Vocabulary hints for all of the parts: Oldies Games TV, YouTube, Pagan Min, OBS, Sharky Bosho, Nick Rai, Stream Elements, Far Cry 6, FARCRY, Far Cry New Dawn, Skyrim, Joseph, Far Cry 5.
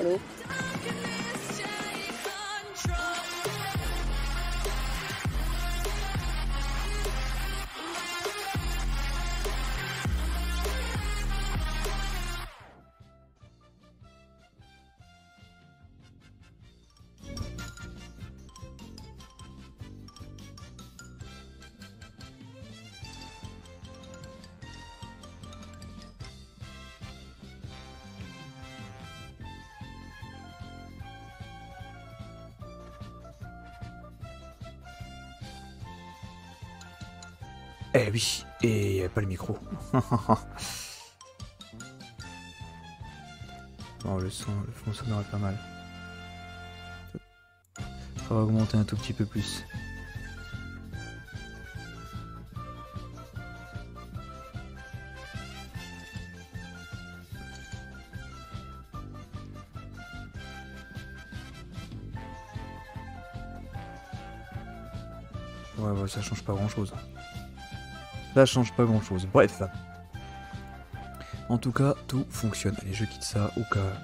Hello. Eh oui, et pas le micro. Bon, le fond sonore est pas mal. Faut augmenter un tout petit peu plus. Ouais, ouais, ça change pas grand chose. Ça change pas grand chose. Bref. En tout cas, tout fonctionne. Allez, je quitte ça au cas...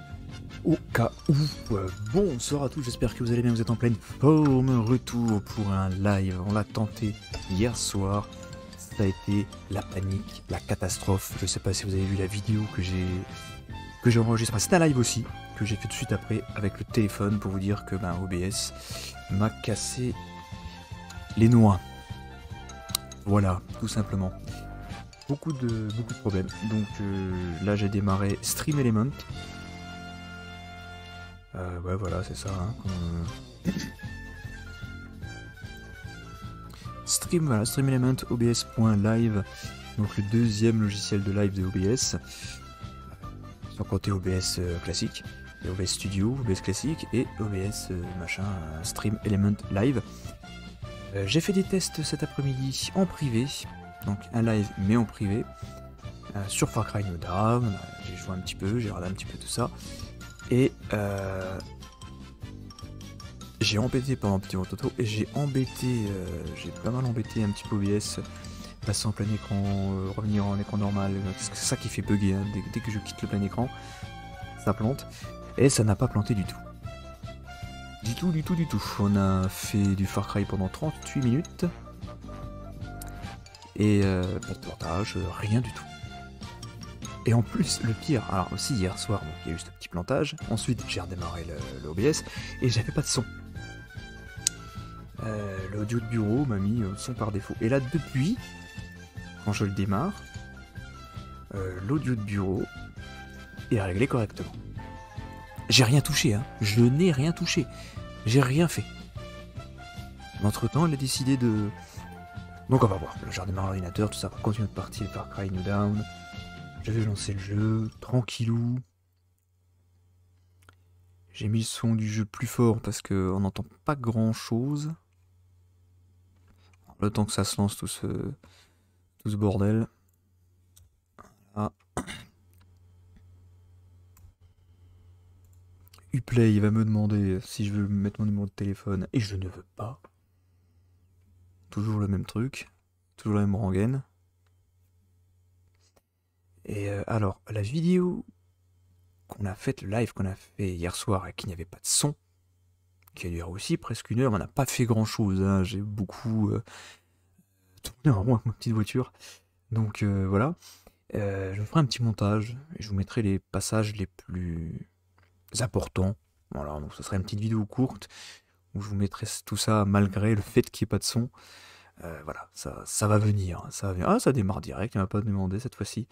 Au cas où. Bonsoir à tous, j'espère que vous allez bien, vous êtes en pleine forme. Retour pour un live. On l'a tenté hier soir. Ça a été la panique, la catastrophe. Je sais pas si vous avez vu la vidéo que j'ai enregistrée. C'était un live aussi, que j'ai fait tout de suite après avec le téléphone pour vous dire que ben, OBS m'a cassé les noix. Voilà, tout simplement. Beaucoup de problèmes. Donc là, j'ai démarré Stream Elements. Ouais, voilà, c'est ça. Hein, comme... Stream, voilà, Stream Elements, OBS.live. Donc le deuxième logiciel de live de OBS. Sans compter OBS classique, et OBS Studio, OBS classique et OBS machin, Stream Elements Live. J'ai fait des tests cet après-midi en privé, donc un live mais en privé, sur Far Cry New Dawn. J'ai joué un petit peu, j'ai regardé un petit peu tout ça, et j'ai embêté pendant un petit toto, et j'ai pas mal embêté un petit peu OBS, passer en plein écran, revenir en écran normal, parce que c'est ça qui fait bugger, hein, dès que je quitte le plein écran, ça plante, et ça n'a pas planté du tout. Du tout. On a fait du Far Cry pendant 38 minutes. Et pas de plantage, rien du tout. Et en plus, le pire, alors aussi hier soir, donc, il y a eu ce petit plantage. Ensuite, j'ai redémarré le OBS et j'avais pas de son. L'audio de bureau m'a mis son par défaut. Et là, depuis, quand je le démarre, l'audio de bureau est réglé correctement. J'ai rien touché, hein. Je n'ai rien touché. J'ai rien fait. Entre-temps, elle a décidé de... Donc on va voir. Je redémarre l'ordinateur, tout ça. On continue notre partie de Far Cry New Dawn. Je vais lancer le jeu, tranquillou. J'ai mis le son du jeu plus fort parce qu'on n'entend pas grand-chose. Le temps que ça se lance, tout ce bordel. Voilà. Play, il va me demander si je veux mettre mon numéro de téléphone et je ne veux pas. Toujours le même truc, toujours la même rengaine. Et alors, la vidéo qu'on a faite, le live qu'on a fait hier soir et qui n'y avait pas de son, qui a duré aussi presque une heure, on n'a pas fait grand chose. Hein. J'ai beaucoup tourné en rond avec ma petite voiture. Donc voilà, je ferai un petit montage et je vous mettrai les passages les plus important. Voilà, donc ce serait une petite vidéo courte où je vous mettrai tout ça malgré le fait qu'il n'y ait pas de son. Voilà, ça va venir. Ça va venir. Ah, ça démarre direct, il m'a pas demandé cette fois-ci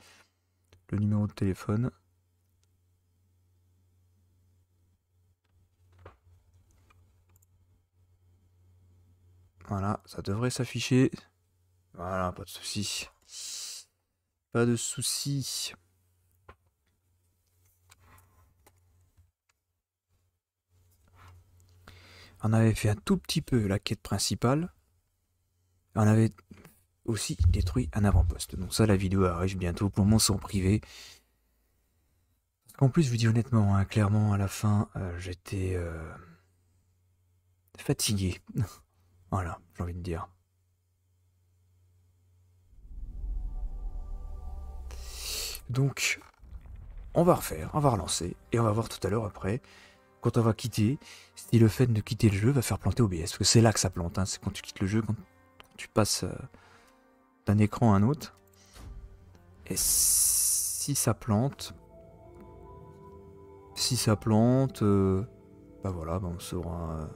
le numéro de téléphone. Voilà, ça devrait s'afficher. Voilà, pas de souci. Pas de souci. On avait fait un tout petit peu la quête principale. On avait aussi détruit un avant-poste. Donc ça, la vidéo arrive bientôt. Pour le moment, c'est en privé. En plus, je vous dis honnêtement, hein, clairement, à la fin, j'étais fatigué. Voilà, j'ai envie de dire. Donc, on va refaire, on va relancer, et on va voir tout à l'heure après, quand on va quitter, si le fait de quitter le jeu va faire planter OBS. Parce que c'est là que ça plante, hein, c'est quand tu quittes le jeu, quand tu passes d'un écran à un autre. Et si ça plante, bah voilà, bah on saura,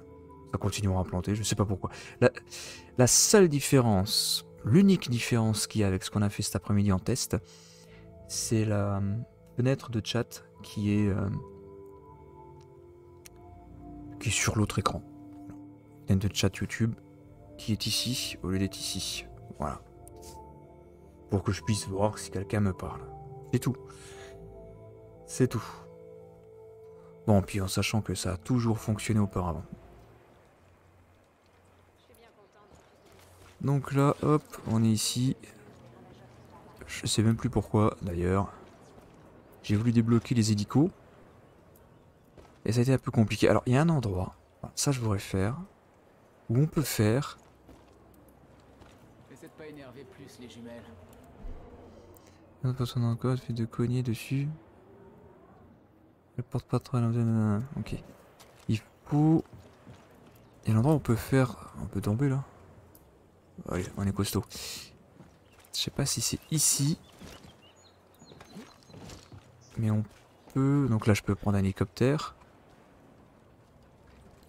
ça continuera à planter, je ne sais pas pourquoi. La seule différence, l'unique différence qu'il y a avec ce qu'on a fait cet après-midi en test, c'est la fenêtre de chat qui est sur l'autre écran. La fenêtre de chat YouTube qui est ici au lieu d'être ici. Voilà. Pour que je puisse voir si quelqu'un me parle. C'est tout. C'est tout. Bon, puis en sachant que ça a toujours fonctionné auparavant. Donc là, hop, on est ici. Je sais même plus pourquoi, d'ailleurs. J'ai voulu débloquer les hélicos. Et ça a été un peu compliqué. Alors, il y a un endroit, ça je voudrais faire, où on peut faire... N'essaie de pas énerver plus les jumelles. Une autre personne encore, fait de cogner dessus. Elle porte pas trop à l'envers. Ok. Il faut... Il y a un endroit où on peut faire... On peut tomber là. Allez, on est costaud. Je sais pas si c'est ici. Mais on peut... Donc là, je peux prendre un hélicoptère.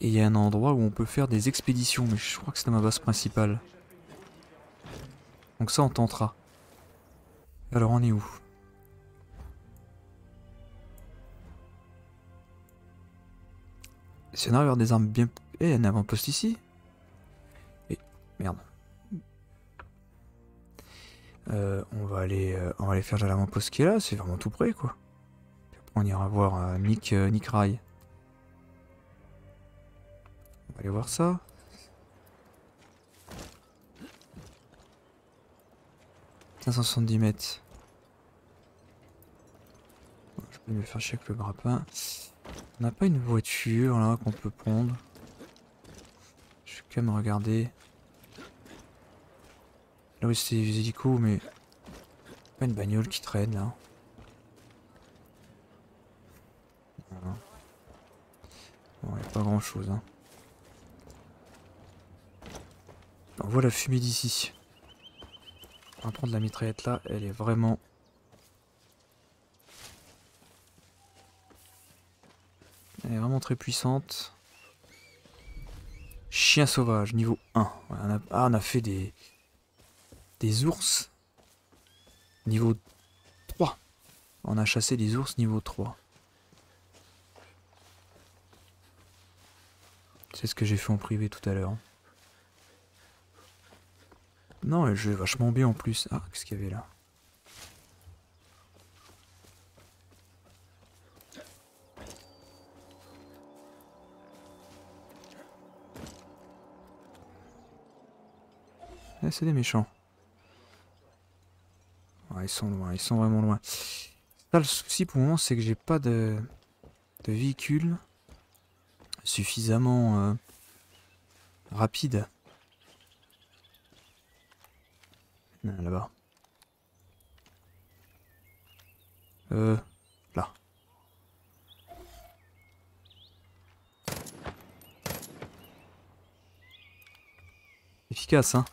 Et il y a un endroit où on peut faire des expéditions. Mais je crois que c'est dans ma base principale. Donc ça, on tentera. Alors, on est où? Si on arrive à avoir des armes bien... Eh, il y a un avant-poste ici. Et... Merde. On va aller faire l'avant-poste qui est là, c'est vraiment tout près quoi. On ira voir Nick Rai. On va aller voir ça. « 570 mètres. » Je peux me faire chier avec le grappin. On n'a pas une voiture là qu'on peut prendre. Je vais quand même regarder. Là oui c'est des hélicos mais... Pas une bagnole qui traîne là. Voilà. Bon il n'y a pas grand chose hein. On voit la fumée d'ici. On va prendre la mitraillette là, elle est vraiment... Elle est vraiment très puissante. Chien sauvage, niveau 1. Ouais, on a fait des... ours. Niveau 3. On a chassé des ours niveau 3. C'est ce que j'ai fait en privé tout à l'heure. Non, le jeu est vachement bien en plus. Ah, qu'est-ce qu'il y avait là? Ah, c'est des méchants. Ah, ils sont loin, ils sont vraiment loin. Là, le souci pour le moment, c'est que j'ai pas de véhicule suffisamment rapide. Là-bas. Là. Efficace, hein.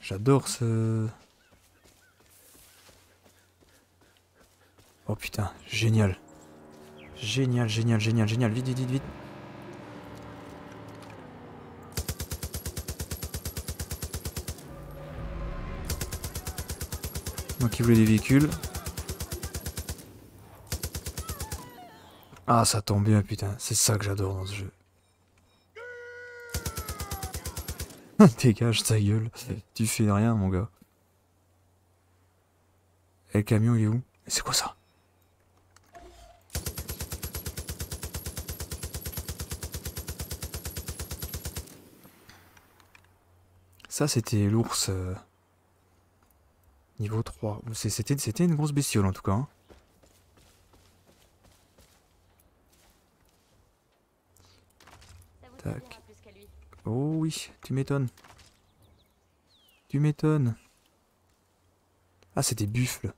J'adore ce... Oh putain, génial. Génial, génial, génial, génial. Vite, vite, vite, vite. Moi qui voulais des véhicules. Ah, ça tombe bien, putain. C'est ça que j'adore dans ce jeu. Dégage ta gueule. Tu fais rien, mon gars. Et le camion, il est où? C'est quoi ça? Ça c'était l'ours niveau 3. C'était une grosse bestiole en tout cas. Hein. Tac. Oh oui, tu m'étonnes. Tu m'étonnes. Ah c'était buffle.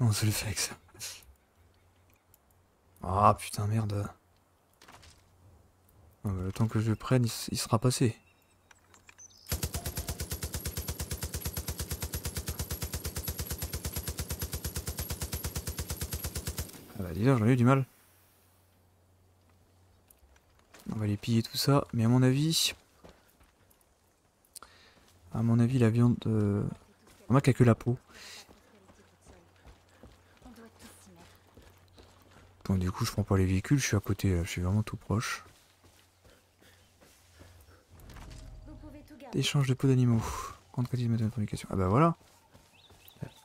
Non, ça le fait avec ça. Ah putain, merde. Non, mais le temps que je le prenne, il sera passé. Ah bah déjà, j'en ai eu du mal. On va les piller tout ça, mais à mon avis... À mon avis, la viande... On a que la peau. Bon, du coup, je prends pas les véhicules, je suis à côté, je suis vraiment tout proche. Échange de peau d'animaux. Grande quantité de matériaux de fabrication. Ah bah voilà.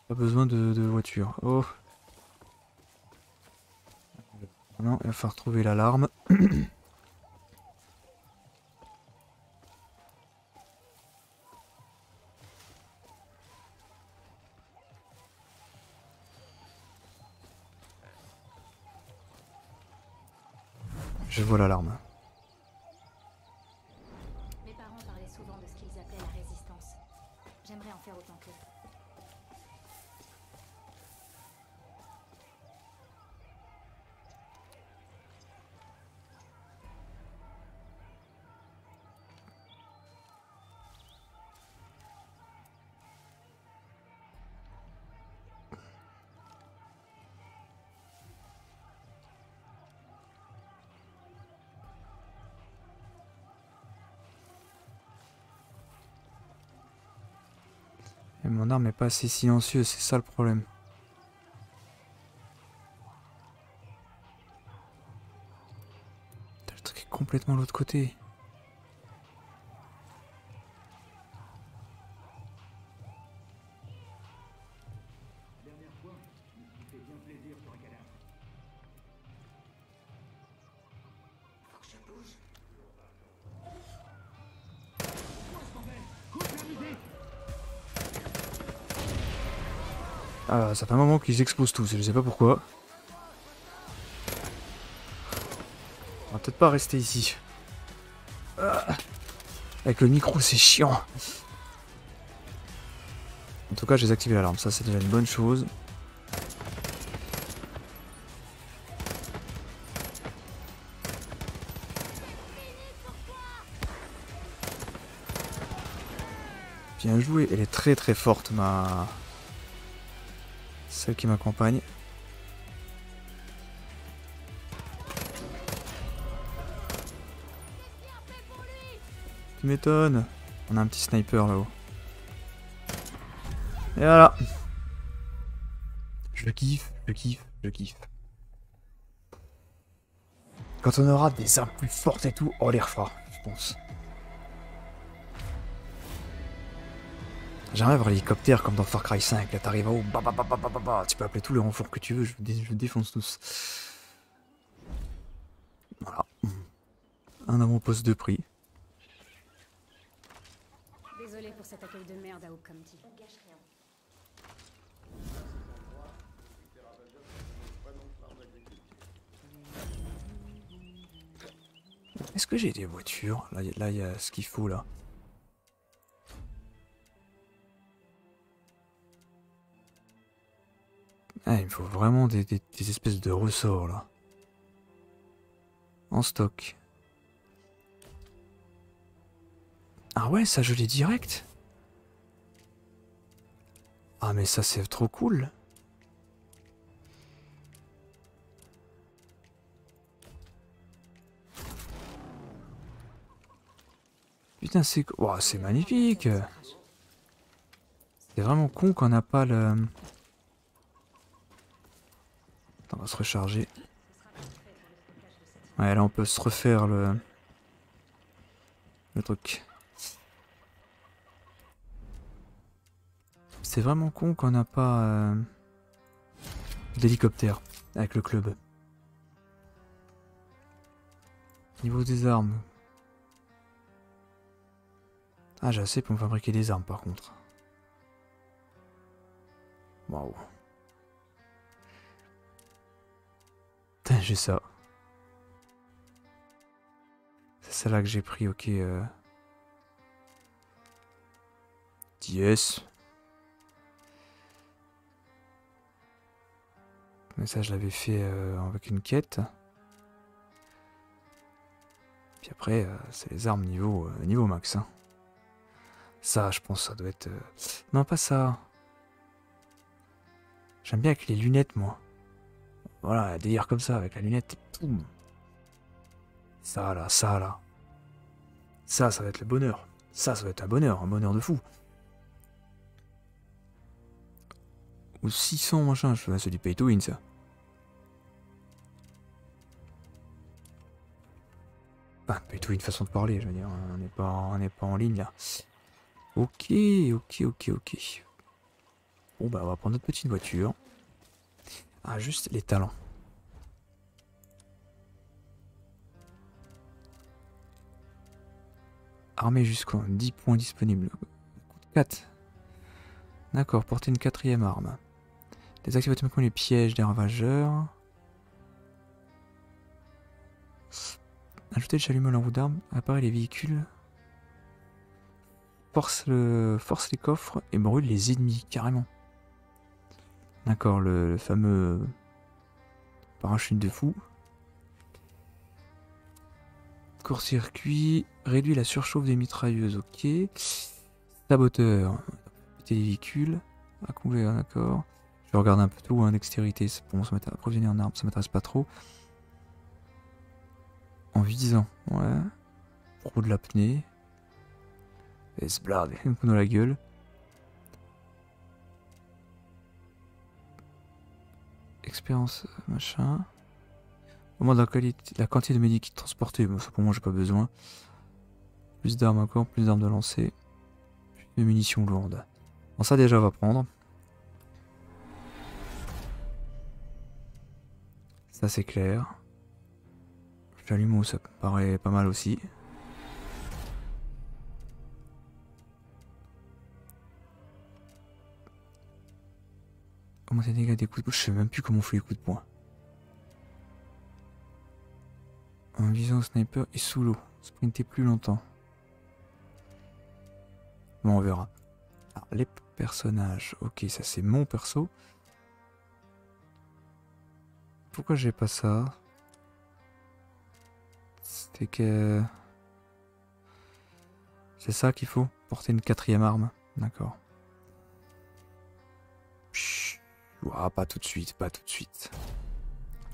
Pas besoin de voiture. Oh. Non, il va falloir trouver l'alarme. Je vois l'alarme. Mes parents parlaient souvent de ce qu'ils appelaient la résistance. J'aimerais en faire autant qu'eux. Et mon arme n'est pas assez silencieuse, c'est ça le problème. Le truc est complètement de l'autre côté. Ah, ça fait un moment qu'ils explosent tous, je sais pas pourquoi. On va peut-être pas rester ici. Ah, avec le micro, c'est chiant. En tout cas, j'ai désactivé l'alarme, ça c'est déjà une bonne chose. Bien joué, elle est très très forte ma... Celle qui m'accompagne. Tu m'étonnes. On a un petit sniper là-haut. Et voilà. Je kiffe, je kiffe, je kiffe. Quand on aura des armes plus fortes et tout, on les refera, je pense. J'aimerais voir l'hélicoptère comme dans Far Cry 5, là t'arrives en haut, bah, bah, bah, bah, bah, bah, tu peux appeler tous les renforts que tu veux, je défonce tous. Voilà. Un avant-poste de prix. Désolé pour cet accueil de merde à haut comme dit. On gâche rien. Est-ce que j'ai des voitures? Là il y a ce qu'il faut là. Ah, il me faut vraiment des espèces de ressorts là. En stock. Ah ouais, ça je l'ai direct. Ah mais ça c'est trop cool. Putain c'est... Wow, c'est magnifique. C'est vraiment con qu'on n'a pas le... On va se recharger. Ouais, là on peut se refaire le truc. C'est vraiment con qu'on n'a pas d'hélicoptère avec le club. Niveau des armes. Ah, j'ai assez pour me fabriquer des armes par contre. Waouh. J'ai ça. C'est celle-là que j'ai pris, ok. 10S. Mais ça, je l'avais fait avec une quête. Puis après, c'est les armes niveau max. Hein. Ça, je pense, ça doit être... Non, pas ça. J'aime bien avec les lunettes, moi. Voilà, un délire comme ça, avec la lunette. Boum. Ça, là, ça, là. Ça, ça va être le bonheur. Ça, ça va être un bonheur de fou. Ou 600, machin, c'est du pay to win, ça. Bah, pay to win, façon de parler, je veux dire, on n'est pas en ligne, là. Ok. Bon, bah, on va prendre notre petite voiture. Ah, juste les talents. Armée jusqu'en 10 points disponibles. 4. D'accord, porter une 4e arme. Désactiver automatiquement les pièges des ravageurs. Ajouter le chalumeau en roue d'armes. Apparaît les véhicules. Force les coffres et brûle les ennemis, carrément. D'accord, le fameux parachute de fou. Court-circuit, réduit la surchauffe des mitrailleuses, ok. Saboteur, péter les véhicules, à couvert, d'accord. Je vais regarder un peu tout, hein, dextérité, bon, ça m'intéresse, approvisionner en armes, ça m'intéresse pas trop. En visant, ouais. Pro de l'apnée. Et se blader, un coup dans la gueule. Expérience, machin. Au moins de la quantité de médikits transportés, bon, ça pour moi j'ai pas besoin. Plus d'armes encore, plus d'armes de lancer. Plus de munitions lourdes. Bon, ça déjà on va prendre. Ça c'est clair. Chalumeau, ça paraît pas mal aussi. Comment c'est dégâts des coups de poing? Je sais même plus comment on fait les coups de poing. En visant au sniper et sous l'eau. Sprinter plus longtemps. Bon, on verra. Alors, les personnages. Ok, ça c'est mon perso. Pourquoi j'ai pas ça? C'était que... C'est ça qu'il faut? Porter une 4e arme. D'accord. Ouah, pas tout de suite, pas tout de suite.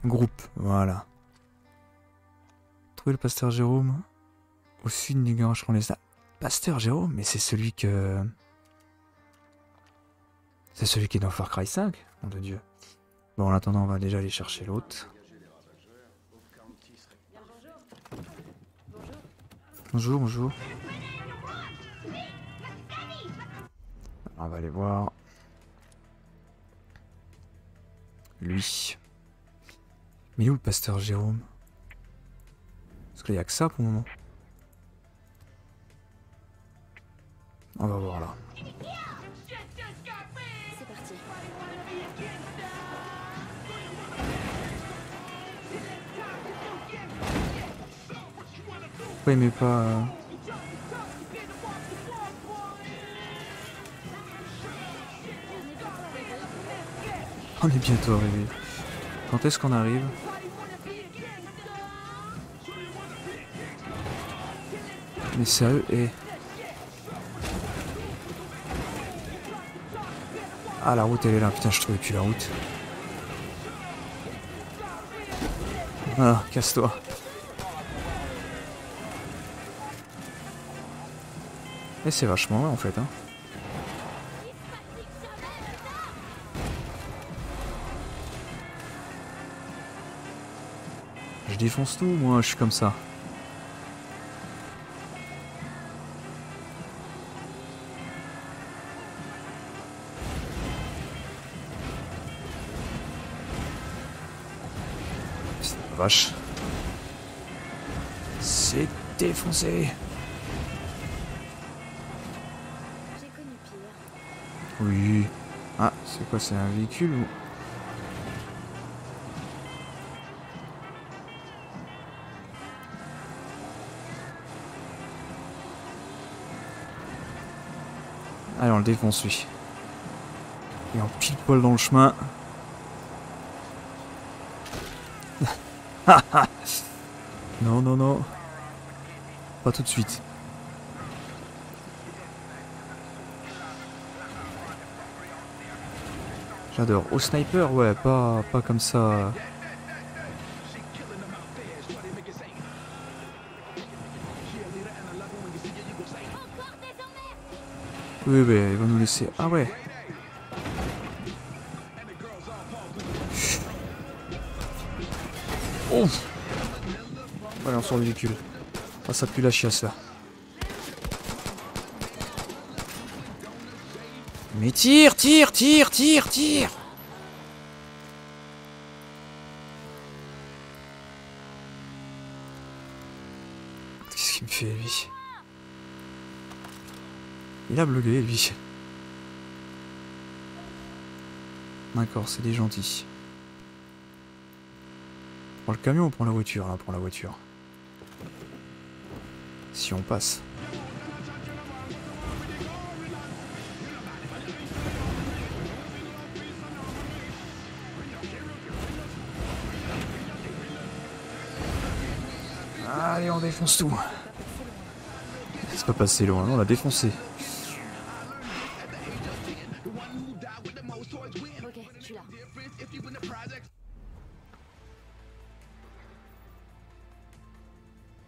Groupe, voilà. Trouver le pasteur Jérôme au sud du garage Clandestin. Pasteur Jérôme, mais c'est celui que... C'est celui qui est dans Far Cry 5, nom de Dieu. Bon, en attendant, on va déjà aller chercher l'autre. Bonjour, bonjour. On va aller voir... Lui. Mais où le pasteur Jérôme? Parce qu'il n'y a que ça pour le moment. On va voir là. C'est parti. Oui, mais pas... On est bientôt arrivé. Quand est-ce qu'on arrive? Mais sérieux, et... Ah, la route elle est là, putain, je trouvais plus la route. Ah, casse-toi. Et c'est vachement vrai en fait, hein. Je défonce tout, moi je suis comme ça. Putain, vache. C'est défoncé. J'ai connu pire. Oui. Ah, c'est quoi, c'est un véhicule ou... Allez, on le défonce, lui. Et on pile poil dans le chemin. Non, non, non. Pas tout de suite. J'adore. Au sniper, ouais, pas comme ça. Oui, oui, il va nous laisser. Ah ouais. Oh. Allez, on sort du véhicule. Ah, ça pue la chiasse là. Mais tire. Qu'est-ce qu'il me fait lui? Il a bloqué lui. D'accord, c'est des gentils. On prend le camion ou on prend la voiture là? Pour la voiture. Si on passe. Allez, on défonce tout. C'est pas passé loin, on l'a défoncé.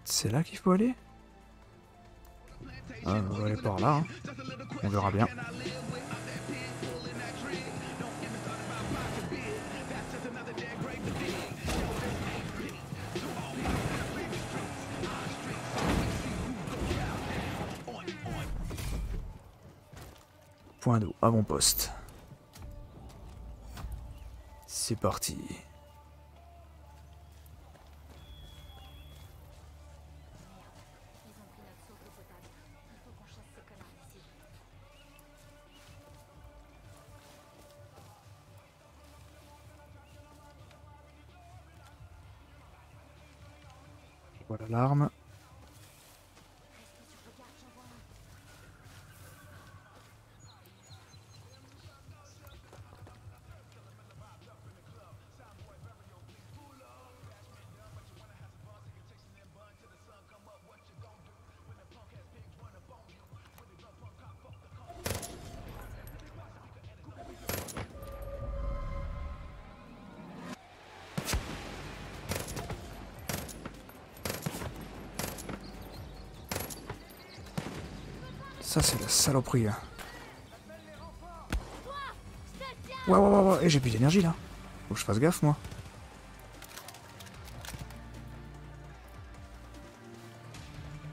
C'est là qu'il faut aller? Ah, on va aller par là, hein. On verra bien. Point d'eau, avant-poste. C'est parti. Voilà l'arme. Ça c'est la saloperie là. Ouais, et j'ai plus d'énergie là. Faut que je fasse gaffe moi.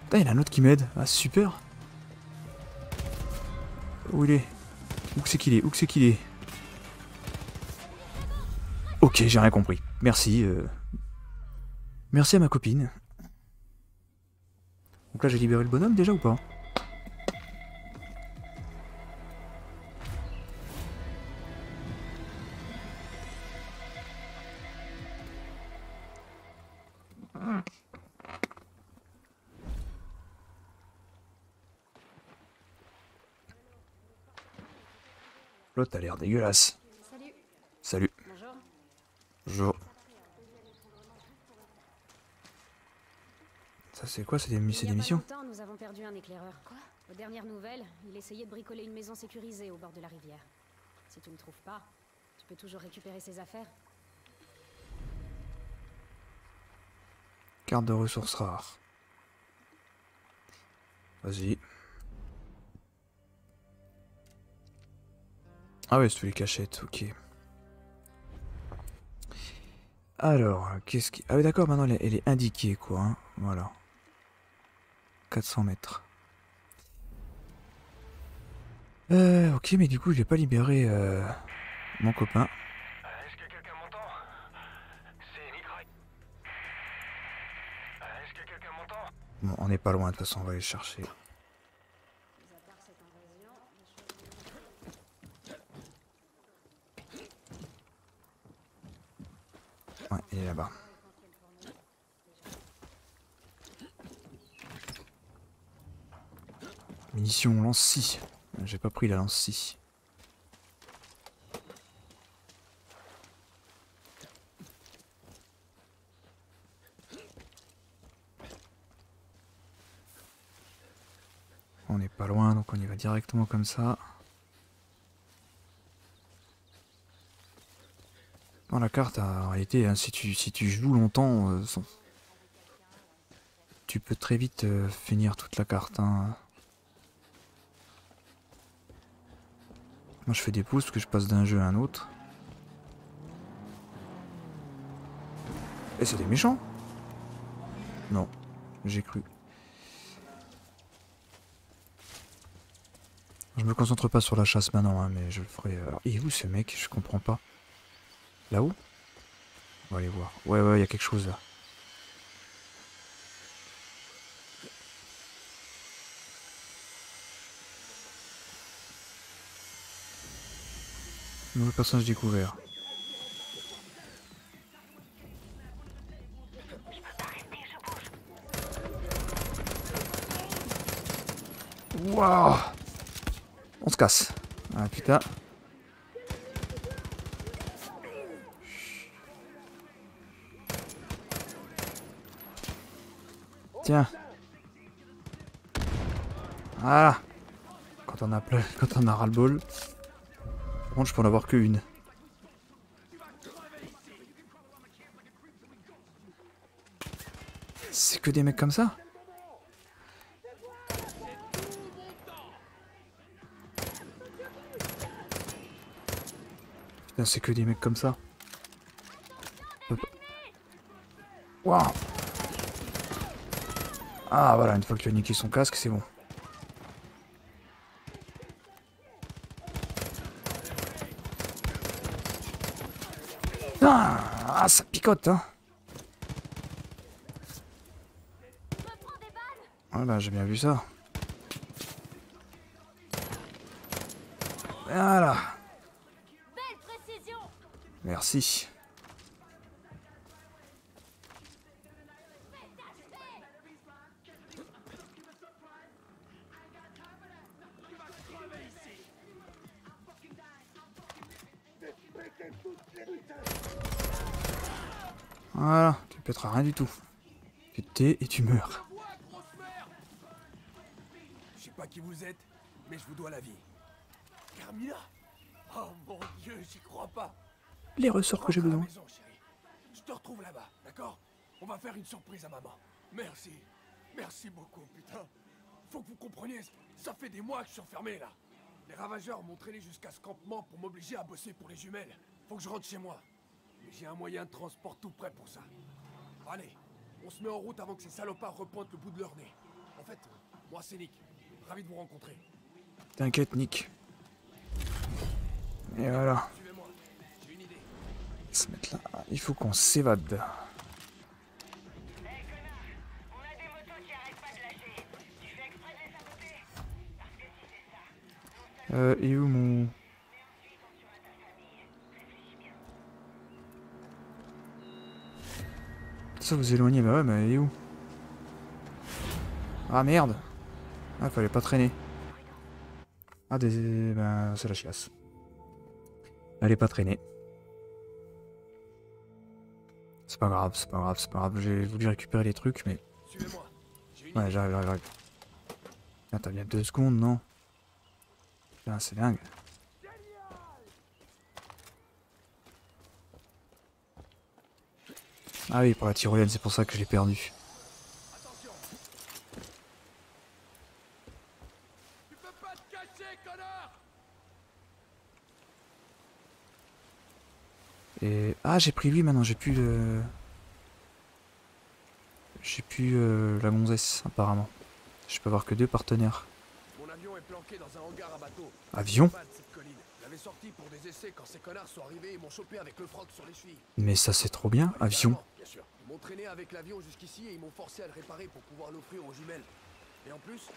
Putain, il y en a un autre qui m'aide. Ah super. Où il est? Où c'est qu'il est? Où c'est qu'il est? Ok, j'ai rien compris. Merci. Merci à ma copine. Donc là j'ai libéré le bonhomme déjà ou pas? L'autre a l'air dégueulasse. Salut. Salut. Bonjour. Bonjour. Ça c'est quoi? C'est des missions. Nous avons perdu un éclaireur. Quoi? Aux dernières nouvelles, il essayait de bricoler une maison sécurisée au bord de la rivière. Si tu ne trouves pas, tu peux toujours récupérer ses affaires. Carte de ressources rares. Vas-y. Ah ouais, c'est tous les cachettes, ok. Alors, qu'est-ce qui... Ah oui d'accord, maintenant elle est indiquée quoi, hein. Voilà. 400 mètres. Ok, mais du coup je vais pas libérer mon copain. Est-ce que quelqu'un m'entend? C'est Nikraï. Est-ce que quelqu'un m'entend? Bon, on n'est pas loin de toute façon, on va aller chercher. Ouais, il est là-bas. Munitions, lance-ci. J'ai pas pris la lance-ci. On n'est pas loin, donc on y va directement comme ça. Dans la carte, en réalité, hein, si tu joues longtemps, tu peux très vite finir toute la carte. Hein. Moi je fais des pauses parce que je passe d'un jeu à un autre. Et c'est des méchants? Non, j'ai cru. Je me concentre pas sur la chasse maintenant, hein, mais je le ferai... Alors, il est où ce mec? Je comprends pas. Là-haut? On va aller voir. Ouais, il y a quelque chose là. Nouveau personnage découvert. Waouh! On se casse. Ah putain. Tiens. Voilà. Quand on a ras le bol. Par contre, je peux en avoir qu'une. C'est que des mecs comme ça? Putain, c'est que des mecs comme ça. Waouh! Ah voilà, une fois que tu as niqué son casque, c'est bon. Ah, ça picote, hein. Ouais, bah j'ai bien vu ça. Voilà. Merci. Voilà, tu pèteras rien du tout. Tu te tais et tu meurs. Je sais pas qui vous êtes, mais je vous dois la vie. Carmilla? Oh mon Dieu, j'y crois pas. Les ressorts que j'ai besoin. Je te retrouve là-bas, d'accord? On va faire une surprise à maman. Merci. Merci beaucoup, putain. Faut que vous compreniez, ça fait des mois que je suis enfermé là. Les ravageurs m'ont traîné jusqu'à ce campement pour m'obliger à bosser pour les jumelles. Faut que je rentre chez moi. J'ai un moyen de transport tout prêt pour ça. Allez, on se met en route avant que ces salopards repointent le bout de leur nez. En fait, moi c'est Nick. Ravi de vous rencontrer. T'inquiète, Nick. Et voilà. J'ai une idée. On va se mettre là. Il faut qu'on s'évade. Et où mon... Ça vous éloignez, bah ouais, mais elle est où? Ah merde! Ah, fallait pas traîner. Ah, des. Ben, c'est la chiasse. Elle est pas traînée. C'est pas grave, c'est pas grave, c'est pas grave. J'ai voulu récupérer les trucs, mais. Ouais, j'arrive. Ah, t'as bien 2 secondes, non? Putain, c'est dingue. Ah oui, pour la tyrolienne, c'est pour ça que je l'ai perdu. Attention. Tu peux pas te cacher, connard. Et ah, j'ai pris lui maintenant, j'ai plus de... J'ai plus la gonzesse apparemment. Je peux avoir que 2 partenaires. Mon avion est planqué dans un hangar à bateau. Avion? Sorti pour des essais quand ces connards sont arrivés et m'ont chopé avec le froc sur les chevilles. Mais ça c'est trop bien, avion. Bien sûr. Ils m'ont traîné avec l'avion jusqu'ici et ils m'ont forcé à le réparer pour pouvoir l'offrir aux jumelles. Et en plus,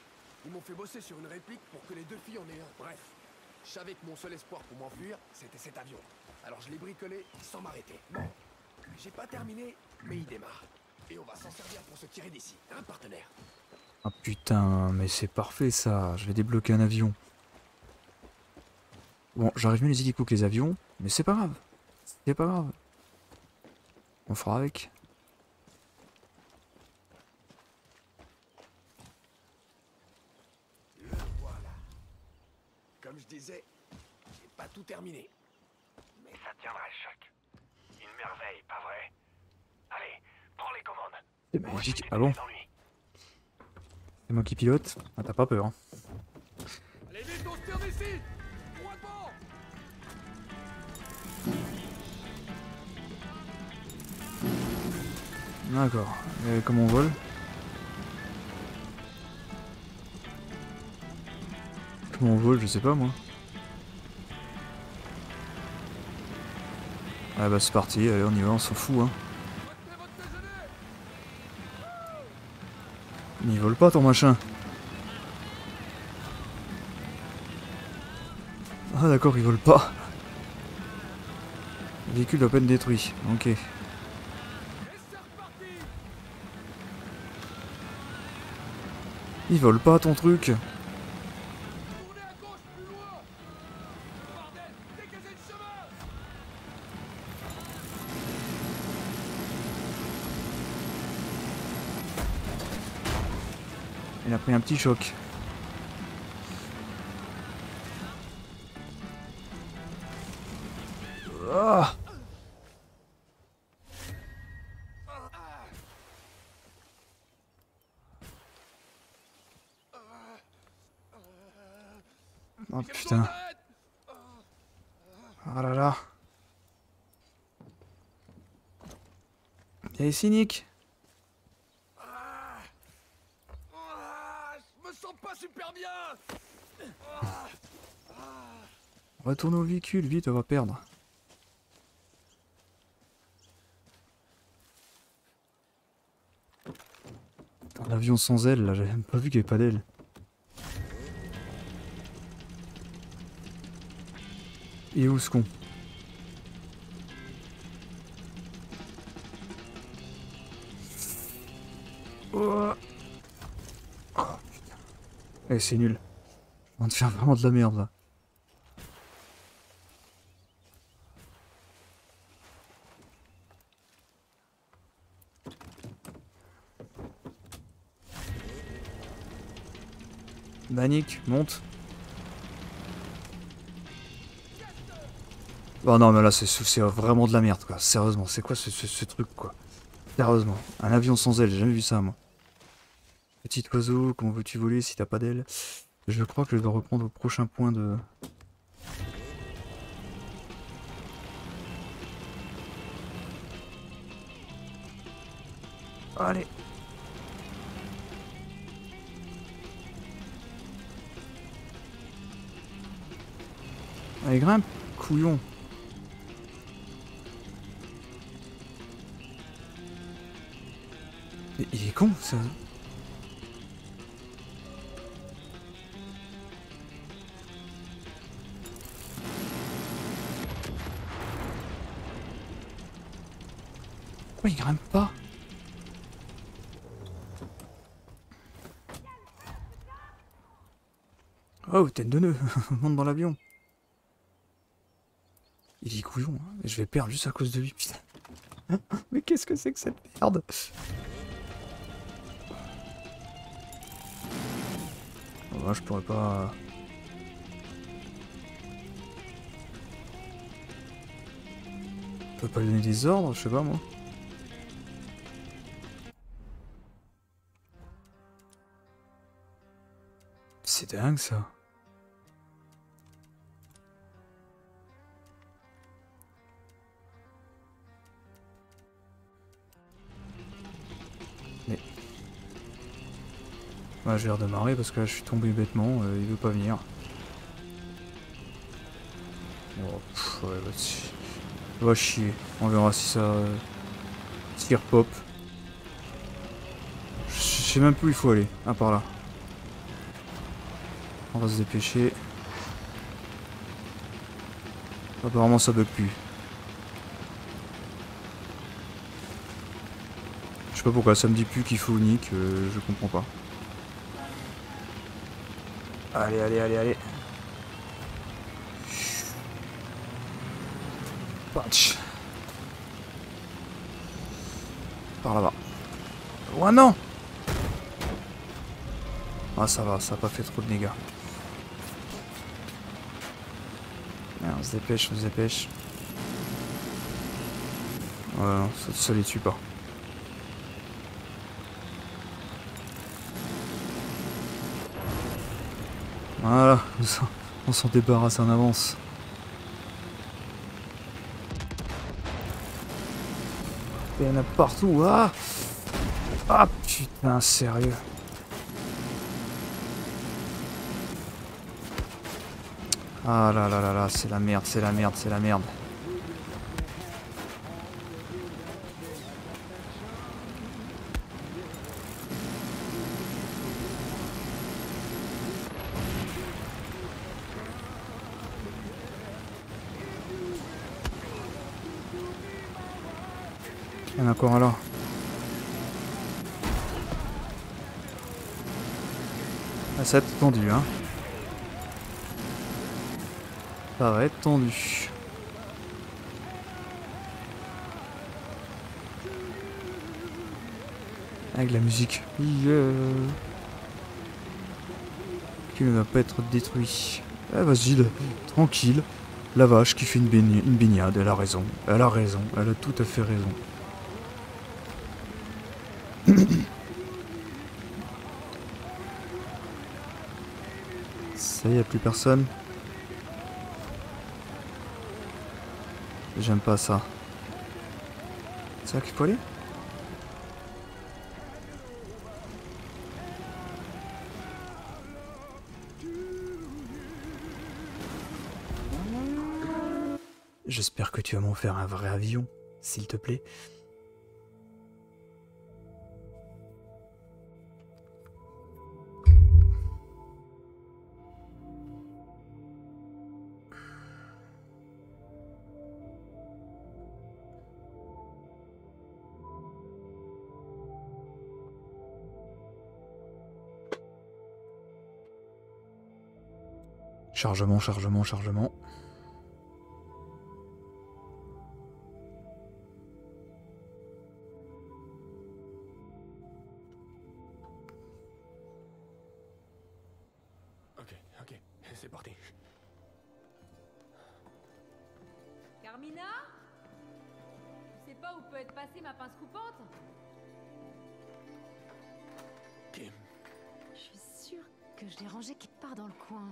ils m'ont fait bosser sur une réplique pour que les 2 filles en aient un. Bref, je savais que mon seul espoir pour m'enfuir, c'était cet avion. Alors je l'ai bricolé sans m'arrêter. Bon, j'ai pas terminé, mais il démarre. Et on va s'en servir pour se tirer d'ici, hein, partenaire? Ah putain, mais c'est parfait ça, je vais débloquer un avion. Bon, j'arrive mieux les hélicos que les avions, mais c'est pas grave. C'est pas grave. On fera avec. Comme je disais, j'ai pas tout terminé. Mais ça tiendra le choc. Une merveille, pas vrai? Allez, prends les commandes. C'est magique, ah bon? C'est moi qui pilote? Ah, t'as pas peur, hein. Allez vite, on se tire d'ici. D'accord, comment on vole? Comment on vole, je sais pas moi. Ah bah c'est parti, allez on y va, on s'en fout hein. Il vole pas ton machin. Ah d'accord, il vole pas. Le véhicule doit pas être détruit, ok. Ils volent pas ton truc. Il a pris un petit choc. Ah. Oh putain. Ah là là. Il est cynique. Je me sens pas super bien. Retourne au véhicule, vite, on va perdre. Un avion sans aile là, j'avais même pas vu qu'il y avait pas d'aile. Et où ce con? Oh, oh putain. Eh c'est nul. On va te faire vraiment de la merde là. Manique, monte. Bon non mais là c'est vraiment de la merde quoi, sérieusement, c'est quoi ce truc quoi? Sérieusement, un avion sans aile, j'ai jamais vu ça moi. Petit oiseau, comment veux-tu voler si t'as pas d'aile? Je crois que je dois reprendre au prochain point de... Allez. Allez grimpe, couillon. Il est con ça. Pourquoi il grimpe pas? Oh tête de nœud, monte dans l'avion. Il est couillon, hein. Je vais perdre juste à cause de lui, putain. Mais qu'est-ce que c'est que cette merde? Moi je pourrais pas... Je peux pas lui donner des ordres, je sais pas moi. C'est dingue ça. Ouais, je vais redémarrer parce que là je suis tombé bêtement, il veut pas venir. Oh, pff, ouais, va chier, on verra si ça tire pop. Je sais même plus où il faut aller, à part là. On va se dépêcher. Apparemment ça bug plus. Je sais pas pourquoi ça me dit plus qu'il faut nick, je comprends pas. Allez, allez, allez, allez. Patch. Par là-bas. Oh non! Ah ça va, ça a pas fait trop de dégâts. on se dépêche, on se dépêche. Voilà, ça les tue pas. Voilà, on s'en débarrasse en avance. Il y en a partout, ah! Ah putain, sérieux! Ah là là là là, c'est la merde, c'est la merde, c'est la merde. Il y en a encore là. Ah, ça va être tendu, hein. Ça va être tendu. Avec la musique. Qui ne va pas être détruit. Ah, vas-y, tranquille. La vache qui fait une baignade, elle a raison. Elle a raison, elle a tout à fait raison. Ça y est, y a plus personne. J'aime pas ça. C'est là qu'il faut aller? J'espère que tu vas m'en faire un vrai avion, s'il te plaît. Chargement, chargement, chargement. Ok, c'est parti. Carmina? Tu sais pas où peut être passée ma pince coupante? Kim. Je suis sûre que je l'ai rangée quelque part dans le coin.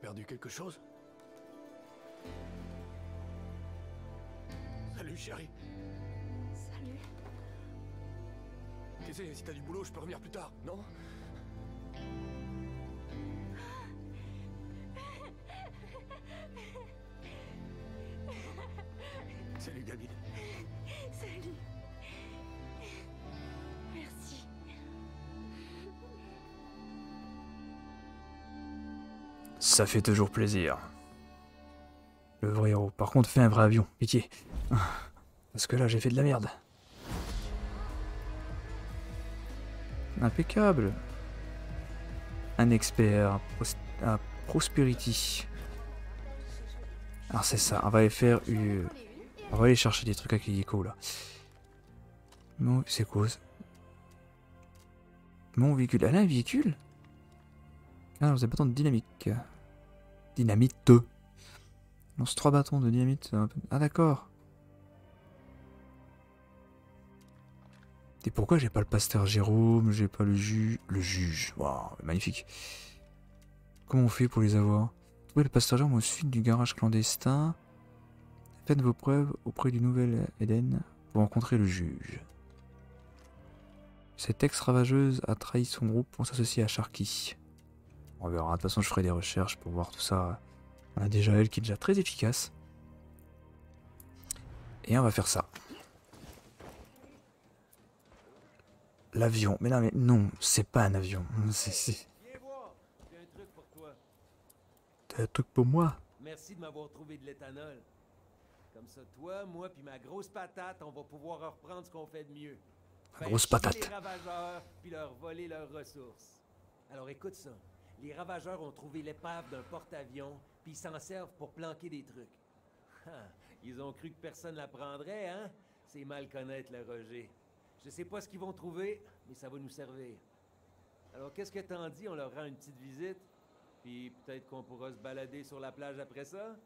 Perdu quelque chose? Salut chérie. Salut. Tu sais, si t'as du boulot, je peux revenir plus tard, non? Salut David. Salut. Merci. Ça fait toujours plaisir. Le vrai héros. Par contre, fais un vrai avion, pitié. Parce que là, j'ai fait de la merde. Impeccable. Un expert à Prosperity. Alors c'est ça, on va aller faire une... On va aller chercher des trucs avec les geckos, là. Bon, c'est quoi ça? Mon véhicule. Elle a un véhicule? Ah, vous avez pas tant de dynamique. Dynamite 2. Lance 3 bâtons de dynamite. Ah d'accord. Et pourquoi j'ai pas le pasteur Jérôme, j'ai pas le juge. Le juge. Waouh, magnifique. Comment on fait pour les avoir? Trouvez le pasteur Jérôme au sud du garage clandestin. Faites vos preuves auprès du nouvel Eden pour rencontrer le juge. Cette ex-ravageuse a trahi son groupe pour s'associer à Sharky. On verra, de toute façon je ferai des recherches pour voir tout ça. On a déjà elle qui est déjà très efficace. Et on va faire ça. L'avion, mais non, c'est pas un avion. C'est... T'as un truc pour moi? Merci de m'avoir trouvé de l'éthanol. Comme ça, toi, moi, puis ma grosse patate, on va pouvoir reprendre ce qu'on fait de mieux. Ma grosse patate. Les ravageurs, puis leur voler leurs ressources. Alors écoute ça. Les ravageurs ont trouvé l'épave d'un porte-avions, puis ils s'en servent pour planquer des trucs. Ils ont cru que personne la prendrait, hein? C'est mal connaître le Roger. Je sais pas ce qu'ils vont trouver, mais ça va nous servir. Alors qu'est-ce que t'en dis? On leur rend une petite visite, puis peut-être qu'on pourra se balader sur la plage après ça?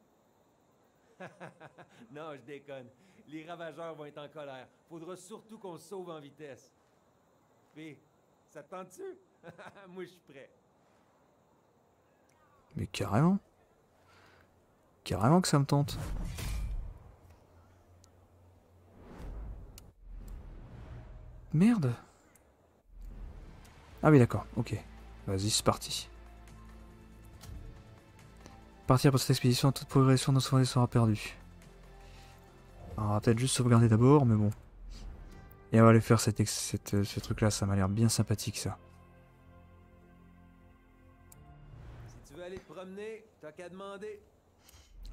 Non, je déconne. Les ravageurs vont être en colère. Faudra surtout qu'on se sauve en vitesse. Puis, ça te tente-tu? Moi, je suis prêt. Mais carrément. Carrément que ça me tente. Merde. Ah oui, d'accord, ok. Vas-y, c'est parti. Partir pour cette expédition, toute progression de nos soirées sera perdue. Alors, on va peut-être juste sauvegarder d'abord, mais bon. Et on va aller faire ce truc-là, ça m'a l'air bien sympathique, ça. Si tu veux aller te promener, t'as qu'à demander.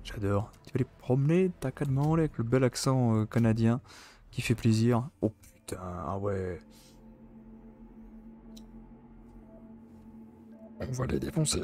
J'adore. Tu veux aller te promener, t'as qu'à demander, avec le bel accent canadien qui fait plaisir. Oh putain, ah ouais. On va les défoncer.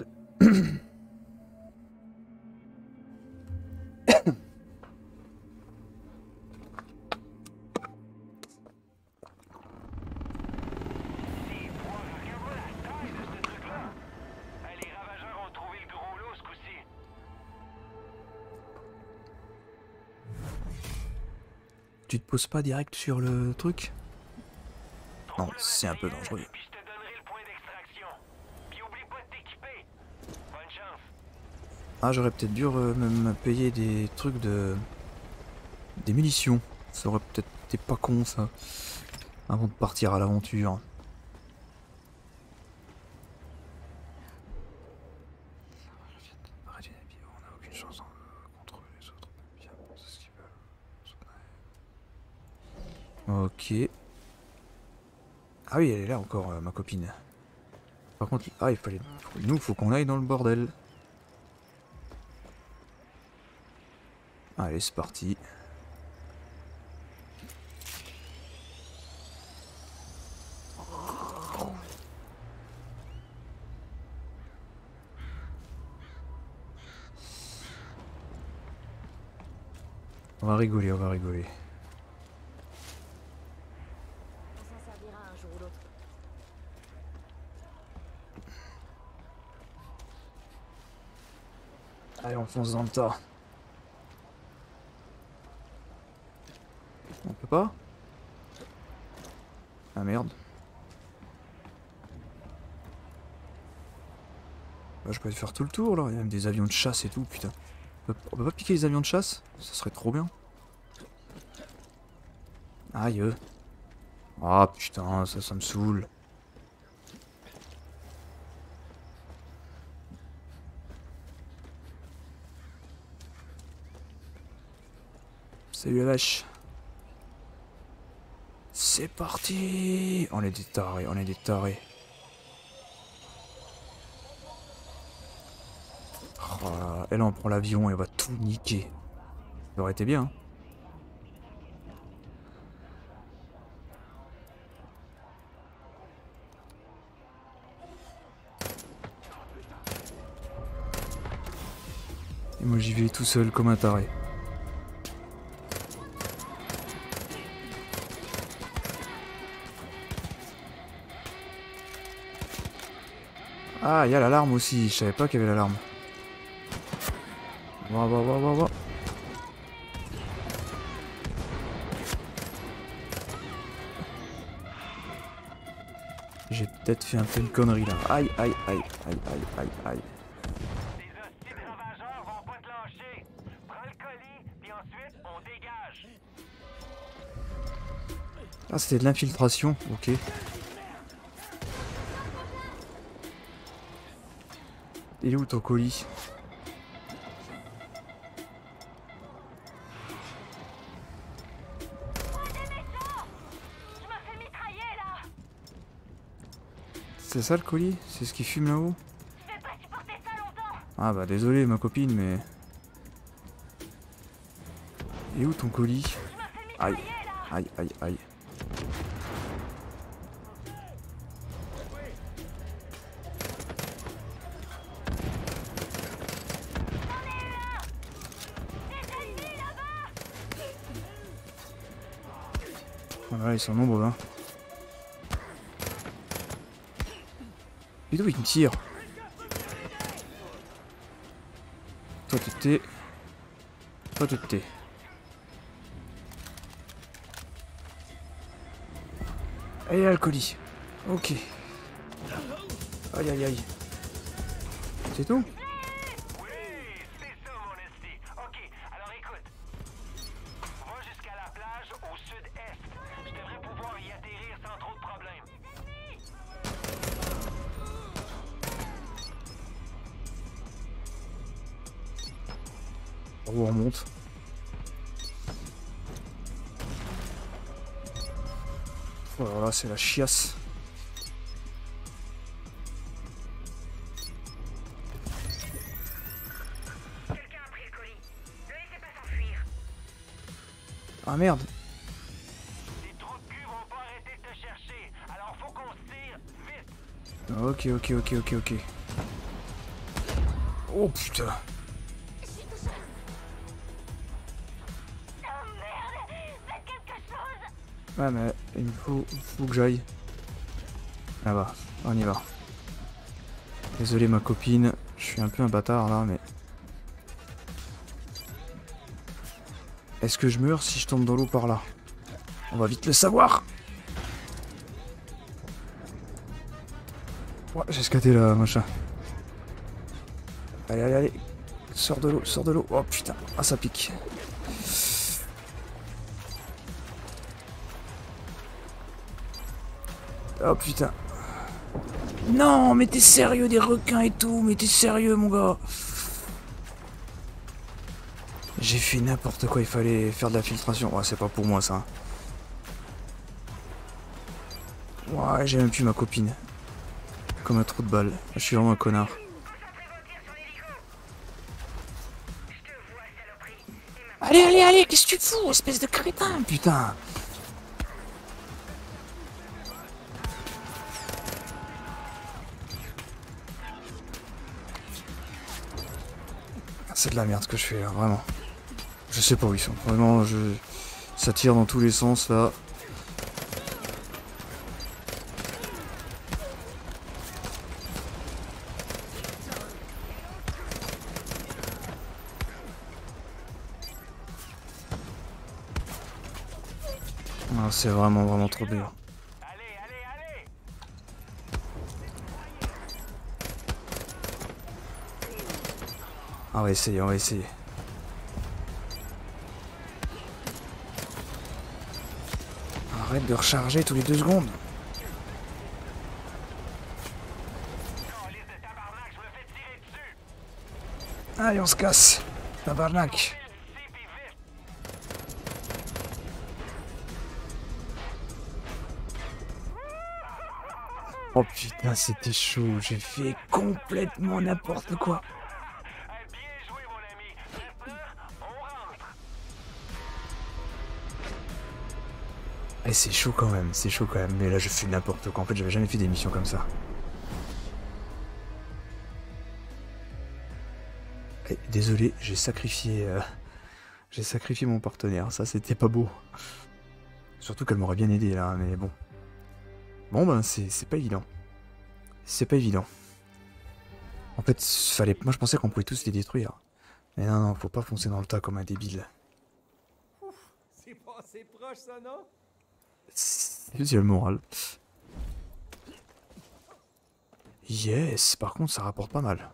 Tu te poses pas direct sur le truc? Non, c'est un peu dangereux. Ah, j'aurais peut-être dû me payer des trucs de... des munitions. Ça aurait peut-être été pas con, ça. Avant de partir à l'aventure. Ok. Ah oui, elle est là encore, ma copine. Par contre, ah, il fallait... Nous, faut qu'on aille dans le bordel. Allez, c'est parti. On va rigoler, on va rigoler. Allez, on fonce dans le tas. On peut pas? Ah merde. Bah, je peux faire tout le tour là, il y a même des avions de chasse et tout, putain. On peut pas piquer les avions de chasse? Ça serait trop bien. Aïe. Ah putain, ça me saoule. Salut la vache. C'est parti! On est des tarés, on est des tarés. Oh là là. Et là on prend l'avion et on va tout niquer. Ça aurait été bien. Hein. Et moi j'y vais tout seul comme un taré. Ah, il y a l'alarme aussi, je savais pas qu'il y avait l'alarme. Va. J'ai peut-être fait un peu une connerie là. Aïe. Les hostiles ravageurs vont pas te lâcher. Prends le colis, puis ensuite on dégage. Ah, c'était de l'infiltration, ok. Il est où ton colis? C'est ça le colis? C'est ce qui fume là-haut? Ah bah désolé ma copine mais... Il est où ton colis? Aïe. Voilà, ils sont nombreux, hein. Mais d'où ils me tirent? Toi tu t'es... Toi tu t'es... Allez là le colis. Ok. Aïe aïe aïe. C'est tout? On remonte. Voilà, c'est la chiasse. Quelqu'un a pris le colis. Ne laissez pas s'enfuir. Ah merde. Les trous de cul vont pas arrêter de te chercher. Alors faut qu'on se tire vite. Ok. Oh putain. Ouais mais il me faut que j'aille. Ah bah, on y va. Désolé ma copine, je suis un peu un bâtard là mais... Est-ce que je meurs si je tombe dans l'eau par là? On va vite le savoir. Ouais, j'ai scaté là machin. Allez, allez, allez. Sors de l'eau, sors de l'eau. Oh putain, ah ça pique. Oh putain. Non mais t'es sérieux, des requins et tout, mais t'es sérieux mon gars. J'ai fait n'importe quoi, il fallait faire de la filtration. Ouais c'est pas pour moi ça. Ouais j'ai même plus ma copine. Comme un trou de balle. Je suis vraiment un connard. Allez allez allez, qu'est-ce que tu fous espèce de crétin putain. C'est de la merde ce que je fais là, vraiment. Je sais pas où ils sont, vraiment, je... Ça tire dans tous les sens là. Ah, c'est vraiment, vraiment trop dur. On va essayer, on va essayer. Arrête de recharger tous les 2 secondes. Allez, on se casse. Tabarnak. Oh putain, c'était chaud. J'ai fait complètement n'importe quoi. Et c'est chaud quand même, mais là je fais n'importe quoi, en fait j'avais jamais fait des missions comme ça. Et, désolé, j'ai sacrifié mon partenaire, ça c'était pas beau. Surtout qu'elle m'aurait bien aidé là, mais bon. Bon ben c'est pas évident. C'est pas évident. En fait, fallait, moi je pensais qu'on pouvait tous les détruire. Mais non, non, faut pas foncer dans le tas comme un débile. C'est passé proche ça, non? C'est le moral. Yes, par contre ça rapporte pas mal.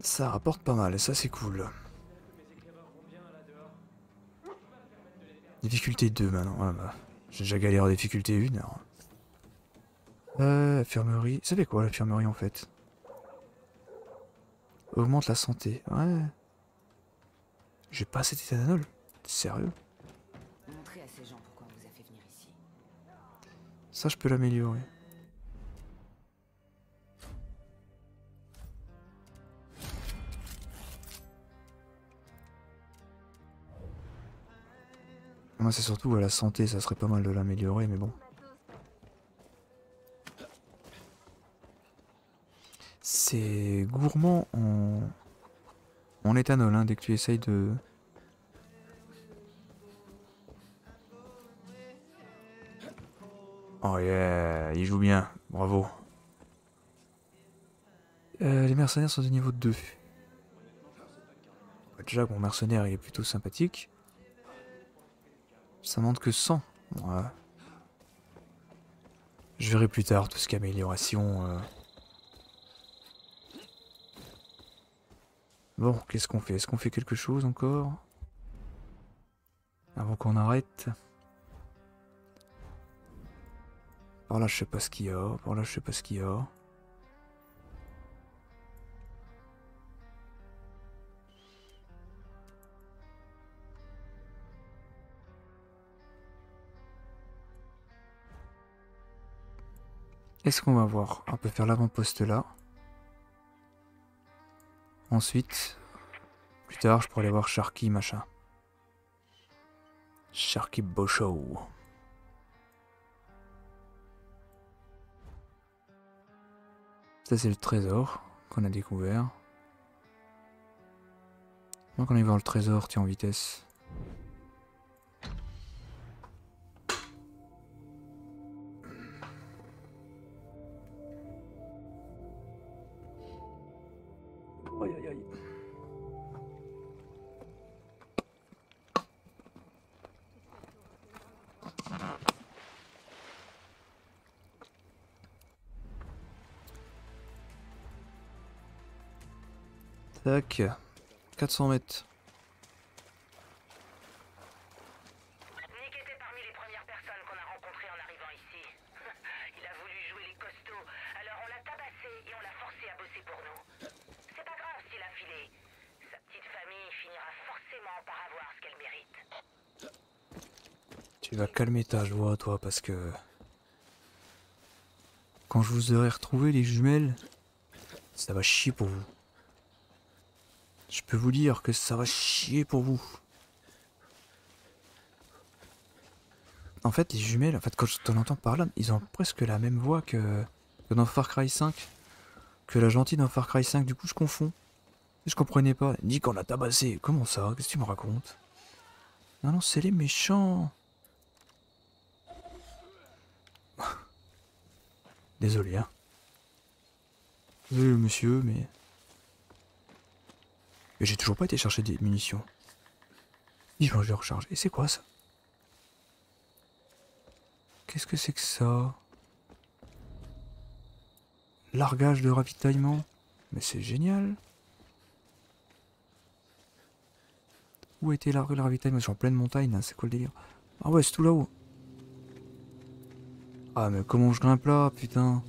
Ça rapporte pas mal et ça c'est cool. Difficulté 2 maintenant. Ouais, bah, j'ai déjà galéré en difficulté 1. Alors. Infirmerie. Ça fait quoi l'infirmerie en fait? Augmente la santé. Ouais. J'ai pas assez d'éthanol. Sérieux? Montrez à ces gens pourquoi on vous a fait venir ici. Ça, je peux l'améliorer. Moi, c'est surtout à la santé, ça serait pas mal de l'améliorer, mais bon. C'est gourmand en éthanol, hein, dès que tu essayes de... Oh yeah, il joue bien, bravo. Les mercenaires sont de niveau 2. Déjà, mon mercenaire, il est plutôt sympathique. Ça monte que 100. Ouais. Je verrai plus tard tout ce qui est amélioration. Bon, qu'est-ce qu'on fait? Est-ce qu'on fait quelque chose encore? Avant qu'on arrête. Par là, je sais pas ce qu'il y a. Par là, je sais pas ce qu'il y a. Est-ce qu'on va voir? On peut faire l'avant-poste là. Ensuite, plus tard, je pourrais aller voir Sharky, machin. Sharky Bosho. Ça, c'est le trésor qu'on a découvert. Donc, on est voir le trésor, tiens, en vitesse. Tac, 400 mètres. Nick était parmi les premières personnes qu'on a rencontrées en arrivant ici. Il a voulu jouer les costauds, alors on l'a tabassé et on l'a forcé à bosser pour nous. C'est pas grave s'il a filé. Sa petite famille finira forcément par avoir ce qu'elle mérite. Tu vas calmer ta joie, toi, parce que... Quand je vous aurai retrouvé, les jumelles, ça va chier pour vous. Je peux vous dire que ça va chier pour vous. En fait, les jumelles, en fait, quand je t'en entends par là, ils ont presque la même voix que dans Far Cry 5. Que la gentille dans Far Cry 5, du coup, je confonds. Je comprenais pas. Dis qu'on l'a tabassé. Comment ça? Qu'est-ce que tu me racontes? Non, non, c'est les méchants. Désolé, hein. Désolé, monsieur, mais... Mais j'ai toujours pas été chercher des munitions. Vivement, je les recharge. Et c'est quoi ça? Qu'est-ce que c'est que ça? Largage de ravitaillement. Mais c'est génial. Où était largué le ravitaillement? Je suis en pleine montagne, hein. C'est quoi le délire? Ah ouais, c'est tout là-haut. Ah mais comment je grimpe là, putain?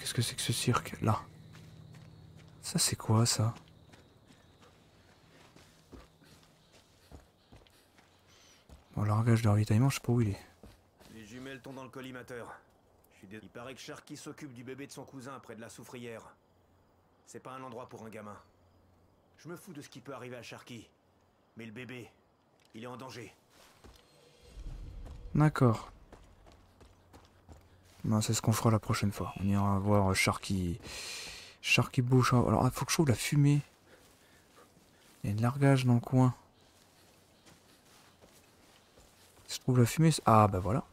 Qu'est-ce que c'est que ce cirque là? Ça c'est quoi ça? Bon, largage de ravitaillement, je sais pas où il est. Les jumelles tombent dans le collimateur. Il paraît que Sharky s'occupe du bébé de son cousin près de la soufrière. C'est pas un endroit pour un gamin. Je me fous de ce qui peut arriver à Sharky. Mais le bébé, il est en danger. D'accord. Non, c'est ce qu'on fera la prochaine fois. On ira voir Sharky. Sharky Bouche. Alors, il faut que je trouve la fumée. Il y a de largage dans le coin. Je trouve la fumée. Ah, bah voilà.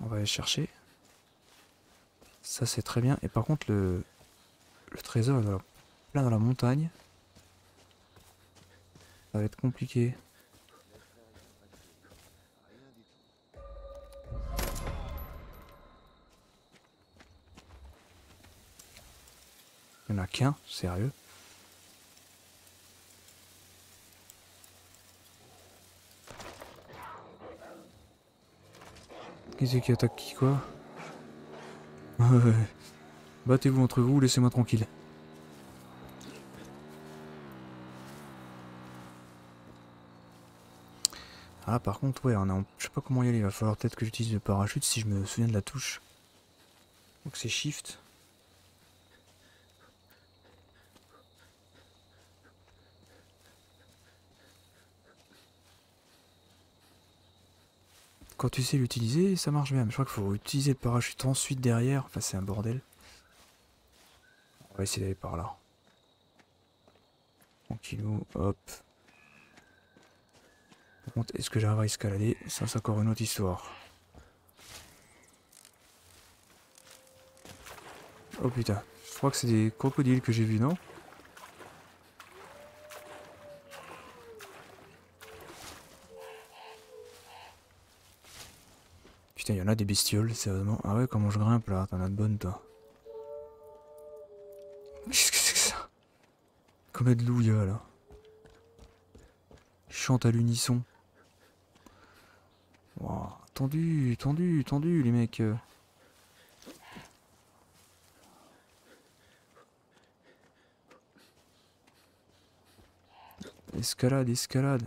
On va aller chercher. Ça, c'est très bien. Et par contre, le trésor est là dans la montagne. Ça va être compliqué. Il n'y en a qu'un, sérieux. Qui c'est qui attaque qui, quoi? Battez-vous entre vous, laissez-moi tranquille. Ah là, par contre, ouais, on est en... je sais pas comment y aller, il va falloir peut-être que j'utilise le parachute si je me souviens de la touche. Donc c'est Shift. Quand tu sais l'utiliser, ça marche bien. Mais je crois qu'il faut utiliser le parachute ensuite derrière. Enfin, c'est un bordel. va essayer d'aller par là. Tranquillou, hop. Par contre, est-ce que j'arrive à escalader? Ça, c'est encore une autre histoire. Oh putain, je crois que c'est des crocodiles que j'ai vus, non? Putain, il y en a des bestioles, sérieusement. Ah ouais, comment je grimpe là? T'en as de bonnes, toi. Qu'est-ce que c'est que ça? Combien de loups il y a là? Chante à l'unisson. Wow, tendu, tendu, tendu, les mecs. Escalade, escalade.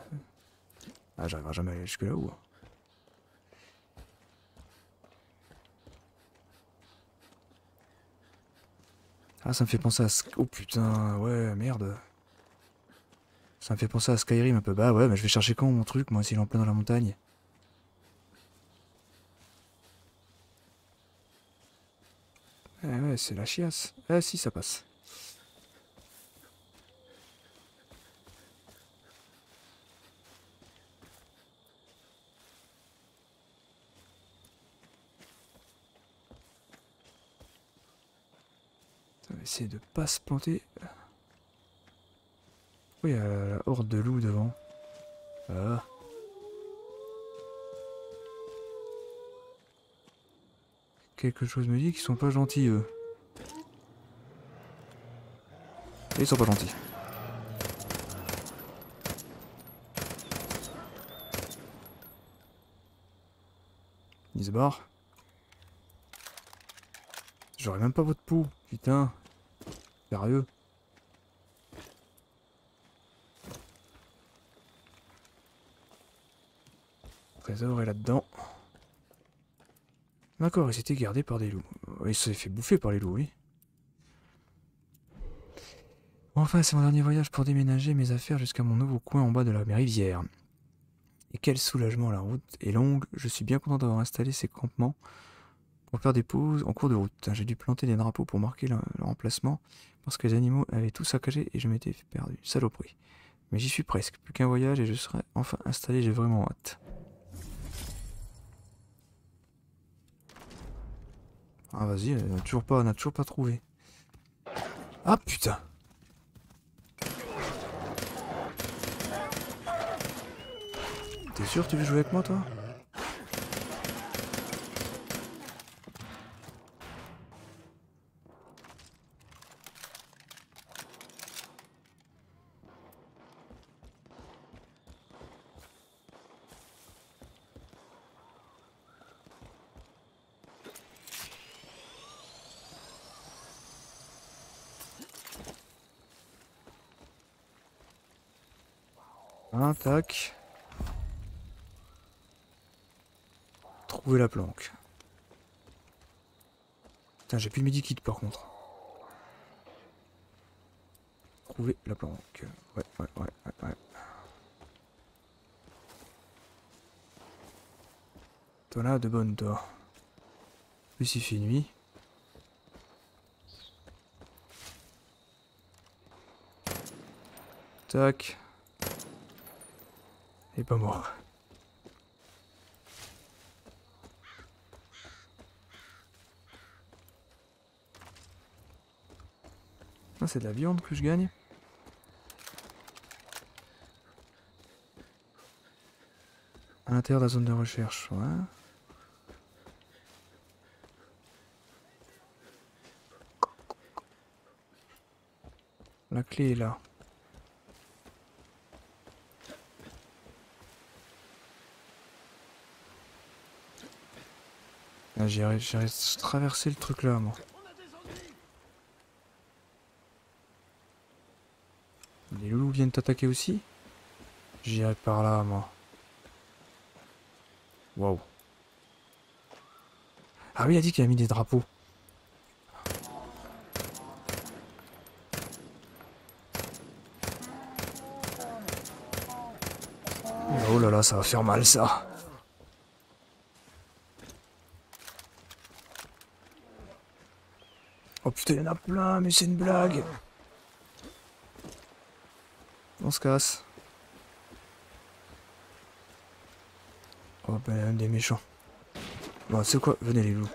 Ah, j'arriverai jamais à aller jusque là-haut. Ah, ça me fait penser à... Oh putain, ouais, merde. Ça me fait penser à Skyrim un peu. Bah ouais, mais je vais chercher quand mon truc, moi, s'il est en plein dans la montagne. Eh ouais, c'est la chiasse. Ah si, ça passe. Essayer de pas se planter. Oui, il y a la horde de loups devant. Ah. Quelque chose me dit qu'ils sont pas gentils, eux. Et ils sont pas gentils. Ils se barrent. J'aurais même pas votre peau, putain. Sérieux. Le trésor est là-dedans. D'accord, il s'était gardé par des loups. Il s'est fait bouffer par les loups, oui. Enfin, c'est mon dernier voyage pour déménager mes affaires jusqu'à mon nouveau coin en bas de la rivière. Et quel soulagement, la route est longue. Je suis bien content d'avoir installé ces campements pour faire des pauses en cours de route. J'ai dû planter des drapeaux pour marquer leur emplacement parce que les animaux avaient tout saccagé et je m'étais perdu. Saloperie. Mais j'y suis presque. Plus qu'un voyage et je serai enfin installé. J'ai vraiment hâte. Ah vas-y, on n'a toujours pas trouvé. Ah putain. T'es sûr que tu veux jouer avec moi toi? Un tac. Trouver la planque. Putain, j'ai plus de midi kit par contre. Trouver la planque. Ouais, ouais, ouais, ouais, ouais. T'en as de bonnes, toi. Plus il fait nuit. Tac. Il est pas mort. Ah, c'est de la viande que je gagne. À l'intérieur de la zone de recherche, ouais. La clé est là. Ah, j'ai traversé le truc là, moi. Les loulous viennent t'attaquer aussi? J'irai par là, moi. Waouh. Ah oui, il a dit qu'il a mis des drapeaux. Oh là là, ça va faire mal, ça. il y en a plein, mais c'est une blague. On se casse. Oh ben des méchants. Bon c'est quoi? Venez les loups.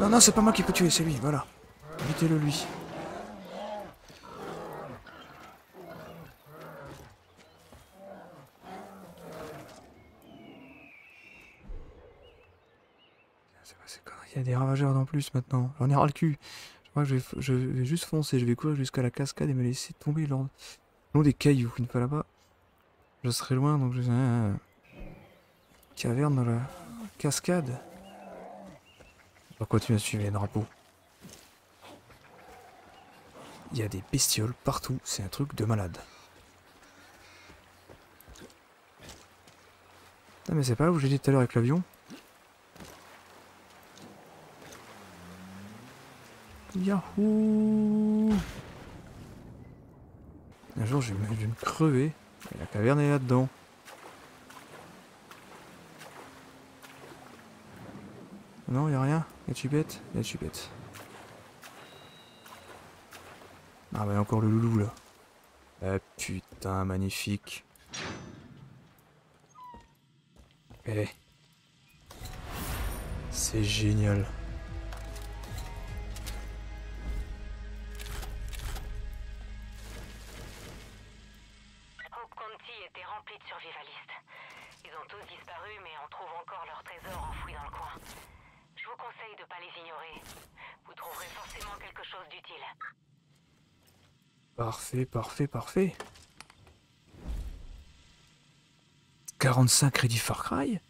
Non non c'est pas moi qui peux tuer, c'est lui, voilà. Évitez-le lui. Il y a des ravageurs en plus maintenant, j'en ai ras le cul. Je crois que je vais juste foncer, je vais courir jusqu'à la cascade et me laisser tomber le long des cailloux. Une fois là-bas, je serai loin donc je... Caverne dans la cascade. Pourquoi tu m'as suivi les drapeaux? Il y a des bestioles partout, c'est un truc de malade. Ah mais c'est pas là où j'ai dit tout à l'heure avec l'avion. Yahoo! Un jour je vais me crever. Et la caverne est là-dedans. Non, y'a rien. Y'a Chipette. Y'a Chipette. Ah bah y'a encore le loulou là. Ah putain, magnifique. Eh. C'est génial. Parfait, parfait, parfait. 45 crédits Far Cry.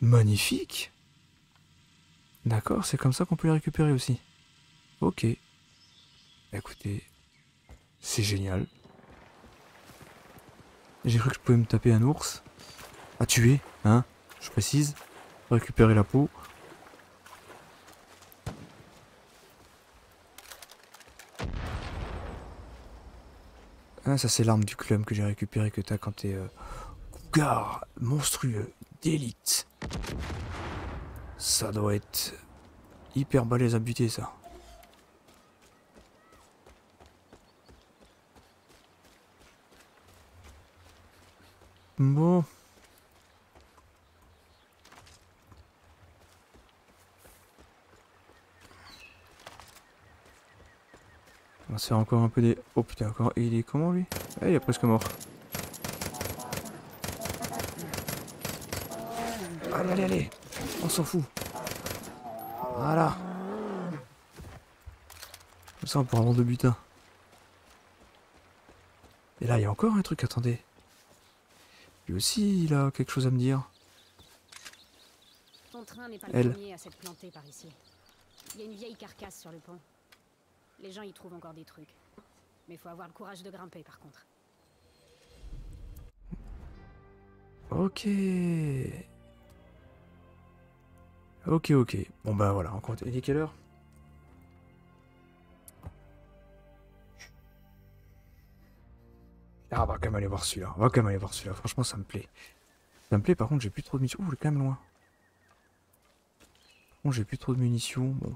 Magnifique. D'accord, c'est comme ça qu'on peut les récupérer aussi. Ok. Écoutez, c'est génial. J'ai cru que je pouvais me taper un ours. À tuer, hein, je précise. Récupérer la peau. Ah, ça c'est l'arme du club que j'ai récupéré que t'as quand t'es cougar monstrueux d'élite. Ça doit être hyper balèze à buter ça. Bon. On va se faire encore un peu des... Oh putain, encore... Il est comment lui? Ah, il est presque mort. Allez, allez, allez. On s'en fout. Voilà. Comme ça, on pourra avoir de butin. Et là, il y a encore un truc, attendez. Lui aussi, il a quelque chose à me dire. Ton train n'est pas le premier à s'être planté par ici. Il y a une vieille carcasse sur le pont. Les gens y trouvent encore des trucs. Mais faut avoir le courage de grimper par contre. Ok. Ok, ok. Bon bah voilà, on compte. Il est quelle heure? Ah, on va quand même aller voir celui-là. On va quand même aller voir celui-là. Franchement, ça me plaît. Ça me plaît, par contre, j'ai plus trop de munitions. Ouh, il est quand même loin. Bon, j'ai plus trop de munitions. Bon.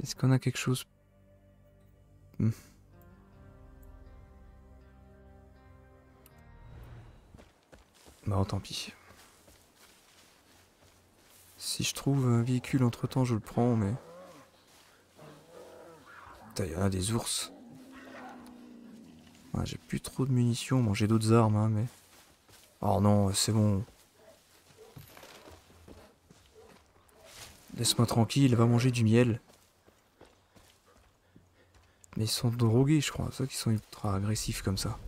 Est-ce qu'on a quelque chose? Bon, tant pis. Si je trouve un véhicule entre-temps, je le prends, mais... Putain, il y en a des ours. Ouais, j'ai plus trop de munitions. Bon, j'ai d'autres armes, hein, mais... Oh non, c'est bon. Laisse-moi tranquille, va manger du miel. Mais ils sont drogués, je crois. C'est ça qu'ils sont ultra agressifs comme ça.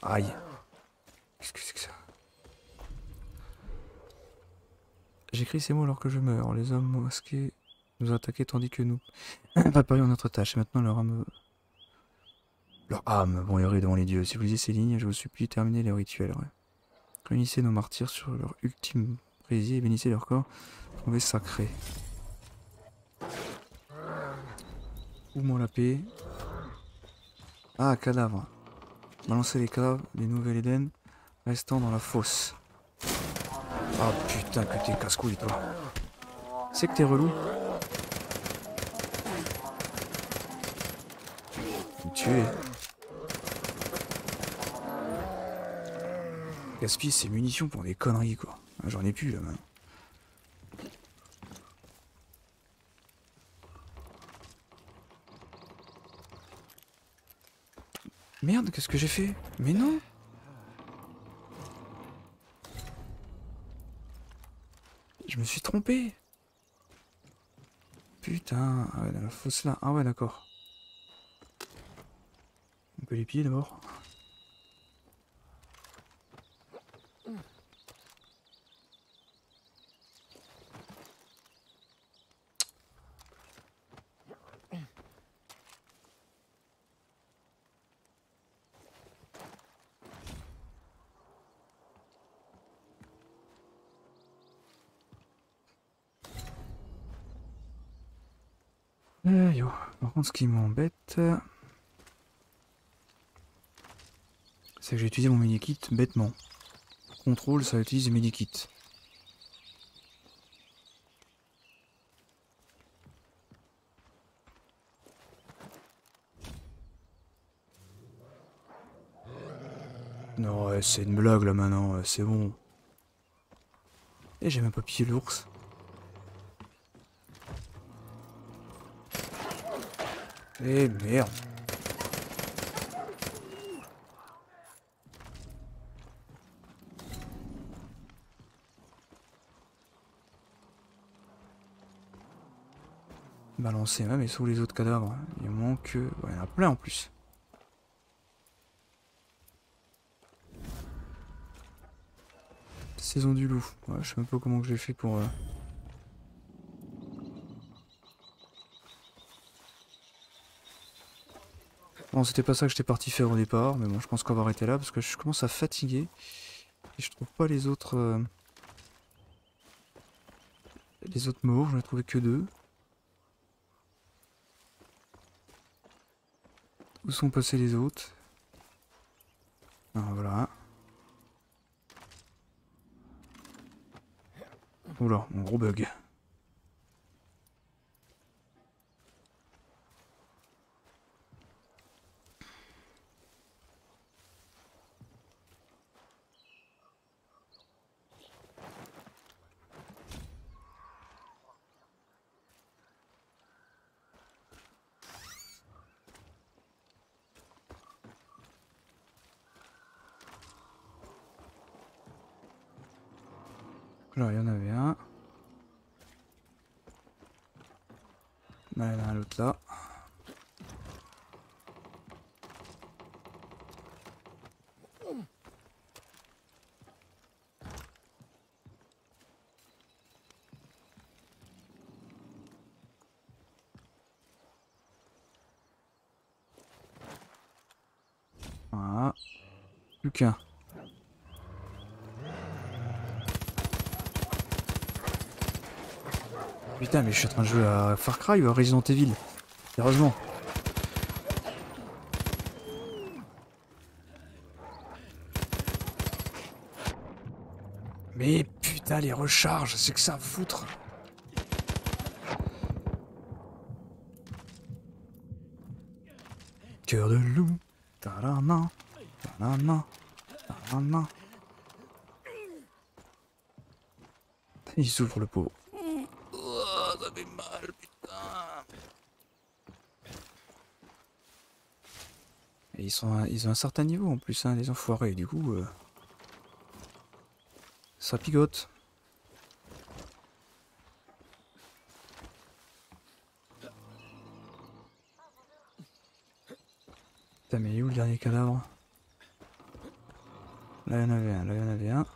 Aïe. Qu'est-ce que c'est que ça? J'écris ces mots alors que je meurs. Les hommes masqués nous attaquaient tandis que nous préparions notre tâche. Et maintenant leur âme... Leur âme brûlerait devant les dieux. Si vous lisez ces lignes, je vous supplie, terminez les rituels. Ouais. Réunissez nos martyrs sur leur ultime brésil et bénissez leur corps. Trouvez sacré. Où m'en la paix. Ah, cadavre. Balancer les cadavres, les nouvelles Éden. Restons dans la fosse. Ah putain que t'es casse-couille toi. C'est que t'es relou. Me tuer. Gaspille ses munitions pour des conneries quoi. J'en ai plus là maintenant. Merde, qu'est-ce que j'ai fait? Mais non! Je me suis trompé! Putain, ah ouais, dans la fosse là. Ah ouais, d'accord. On peut les piller d'abord. Par contre, ce qui m'embête, c'est que j'ai utilisé mon medikit bêtement. Contrôle, ça utilise le medikit. Non, ouais, c'est une blague là maintenant, ouais, c'est bon. Et j'ai même pas pillé l'ours. Eh merde. Balancer même et sous les autres cadavres. Il manque... Ouais, il y en a plein en plus. Saison du loup. Ouais, je sais même pas comment que j'ai fait pour... Bon, c'était pas ça que j'étais parti faire au départ, mais bon, je pense qu'on va arrêter là parce que je commence à fatiguer et je trouve pas les autres morts, j'en ai trouvé que deux. Où sont passés les autres? Ah, voilà. Oula, mon gros bug. Là, il y en avait un. Là, il y en a un autre là. Voilà. Plus qu'un. Putain, mais je suis en train de jouer à Far Cry ou à Resident Evil. Sérieusement. Mais putain, les recharges, c'est que ça à foutre. Cœur de loup. Tarana. Tarana. Tarana. Il s'ouvre le pot. Mal, putain. Et ils ont un certain niveau en plus, hein, les enfoirés, du coup... ça pigote. Putain, mais il est où le dernier cadavre? Là, il y en avait un, là, il y en avait un.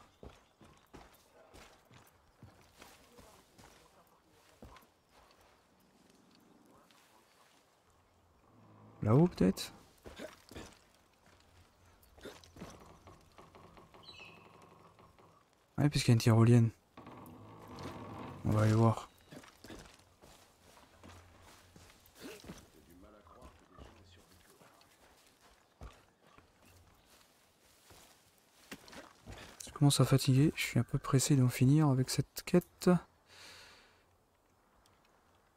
Là-haut peut-être? Ouais, puisqu'il y a une tyrolienne. On va aller voir. commence à fatiguer, je suis un peu pressé d'en finir avec cette quête.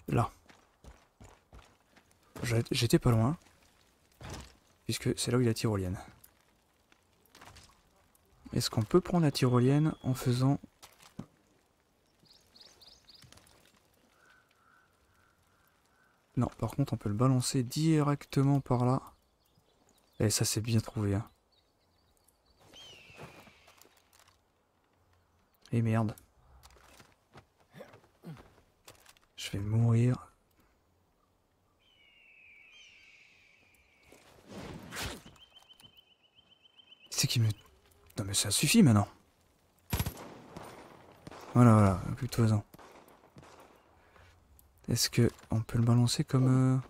Là. J'étais pas loin. Puisque c'est là où il y a la tyrolienne. Est-ce qu'on peut prendre la tyrolienne en faisant... Non, par contre on peut le balancer directement par là. Et ça c'est bien trouvé. Hein. Et merde. Je vais mourir. C'est qui me... Non mais ça suffit maintenant. Voilà, voilà, plutôt-en. Est-ce que on peut le balancer comme...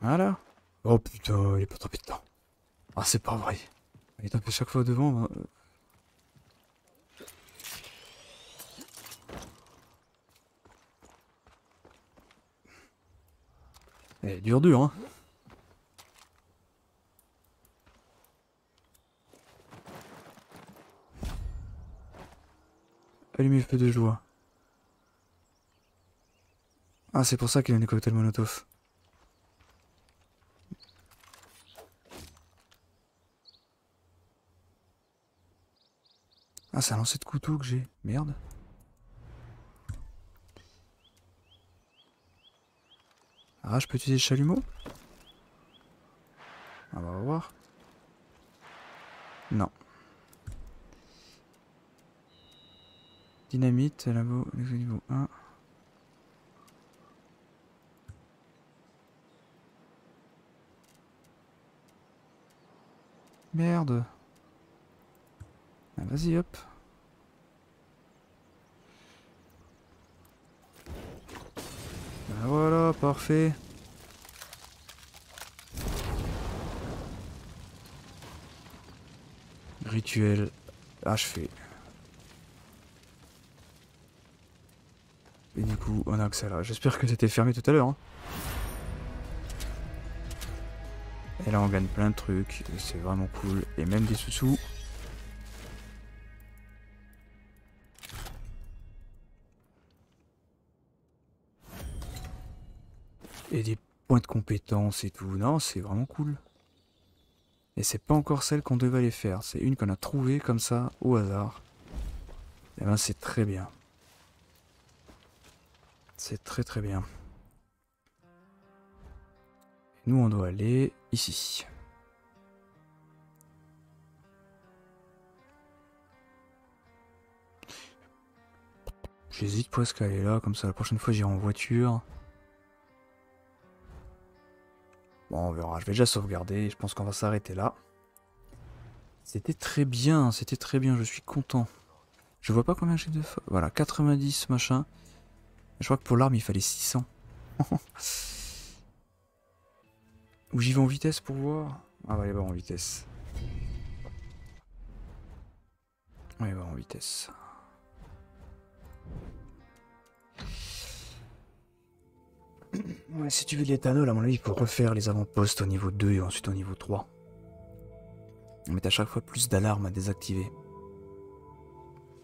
Voilà. Oh putain, il est pas tombé dedans. Ah c'est pas vrai. Il est un peu chaque fois devant. Elle est dure hein. Allumer le feu de joie. Ah c'est pour ça qu'il a des cocktails Molotov. Ah c'est un lancer de couteau que j'ai. Merde. Ah, je peux utiliser le chalumeau? Ah, bah, on va voir. Non. Dynamite, labo, niveau 1. Merde. Ah, vas-y, hop. Voilà, parfait. Rituel achevé. Et du coup, on a accès là. J'espère que c'était fermé tout à l'heure. Hein. Et là, on gagne plein de trucs. C'est vraiment cool. Et même des sous-sous. Et des points de compétence et tout. Non, c'est vraiment cool. Et c'est pas encore celle qu'on devait aller faire. C'est une qu'on a trouvée comme ça, au hasard. Et ben c'est très bien. C'est très très bien. Et nous on doit aller ici. J'hésite presque à aller là, comme ça la prochaine fois j'irai en voiture. Bon, on verra, je vais déjà sauvegarder, je pense qu'on va s'arrêter là. C'était très bien, je suis content. Je vois pas combien j'ai de... Voilà, 90 machin. Je crois que pour l'arme il fallait 600. Ou j'y vais en vitesse pour voir. Ah bah allez, bah en vitesse. Allez, bah en vitesse. Ouais, si tu veux de l'éthanol, à mon avis, il faut refaire les avant-postes au niveau 2 et ensuite au niveau 3. On met à chaque fois plus d'alarmes à désactiver.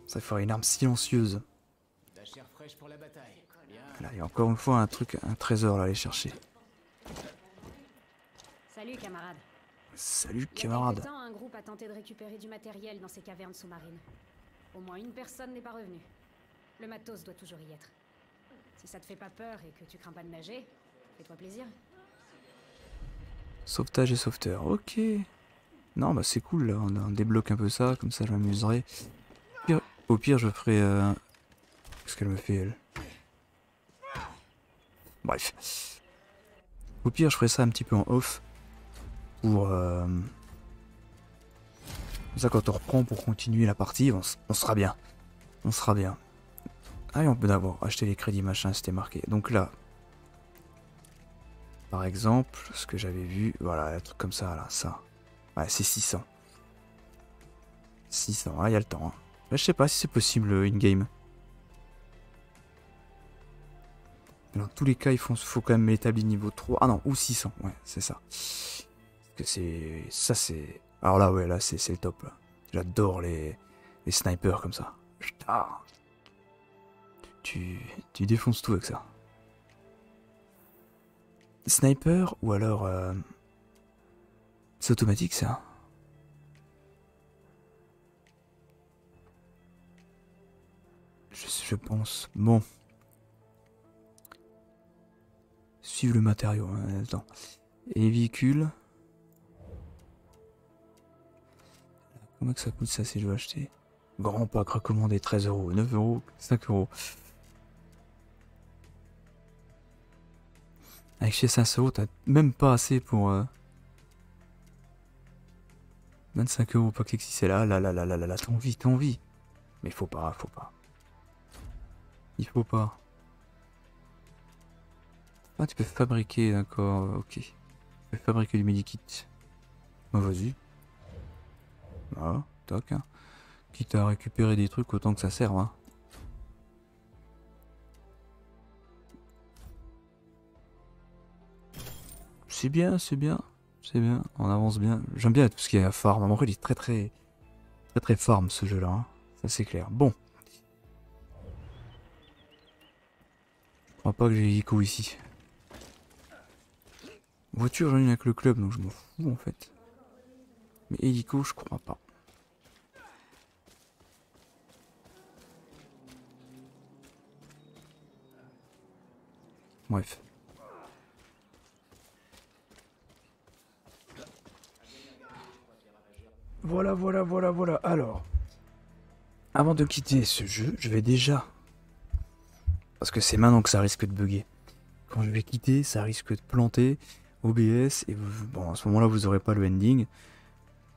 Ça fera une arme silencieuse. La chair fraîche pour la bataille. Là, il y a encore une fois un truc, un trésor là, à aller chercher. Salut camarade. Salut camarade. Il y a un groupe a tenté de récupérer du matériel dans ces cavernes sous-marines. Au moins une personne n'est pas revenue. Le matos doit toujours y être. Si ça te fait pas peur et que tu crains pas de nager, fais-toi plaisir. Sauvetage et sauveteur, ok. Non bah c'est cool, là on débloque un peu ça, comme ça je m'amuserai. Au pire je ferai... Qu'est-ce qu'elle me fait elle? Bref. Au pire je ferai ça un petit peu en off. Pour... Comme ça quand on reprend pour continuer la partie, on sera bien. On sera bien. Ah et on peut d'abord acheter les crédits machin, c'était marqué. Donc là, par exemple, ce que j'avais vu, voilà, un truc comme ça, là, ça. Ouais, c'est 600. 600, là, il y a le temps. Hein. Là, je sais pas si c'est possible in-game. Dans tous les cas, il faut quand même établir niveau 3. Ah non, ou 600, ouais, c'est ça. Ça, c'est... Alors là, ouais, là, c'est le top. J'adore les snipers comme ça. Ah. Tu défonces tout avec ça. Sniper ou alors... C'est automatique, ça. Je pense... Bon. Suivre le matériau. Hein, attends. Et les véhicules... Comment que ça coûte ça si je veux acheter? Grand pack recommandé 13 €, 9 €, 5 €. Avec chez 5 € t'as même pas assez pour 25 € pack XXL. Ah là là là là là là, t'as envie. Mais faut pas. Il faut pas. Ah tu peux fabriquer, d'accord, ok. Tu peux fabriquer du medikit. Bah vas-y. Voilà, toc. Hein. Quitte à récupérer des trucs autant que ça serve. Hein. C'est bien. On avance bien. J'aime bien tout ce qui est à farm. En vrai, il est très farm ce jeu-là. Hein. Ça c'est clair. Bon. Je crois pas que j'ai Ico ici. Voiture, j'en ai une avec le club, donc je m'en fous en fait. Mais hélico, je crois pas. Bref. Voilà. Alors, avant de quitter ce jeu, je vais déjà... Parce que c'est maintenant que ça risque de bugger. Quand je vais quitter, ça risque de planter OBS. Et bon, à ce moment-là, vous n'aurez pas le ending.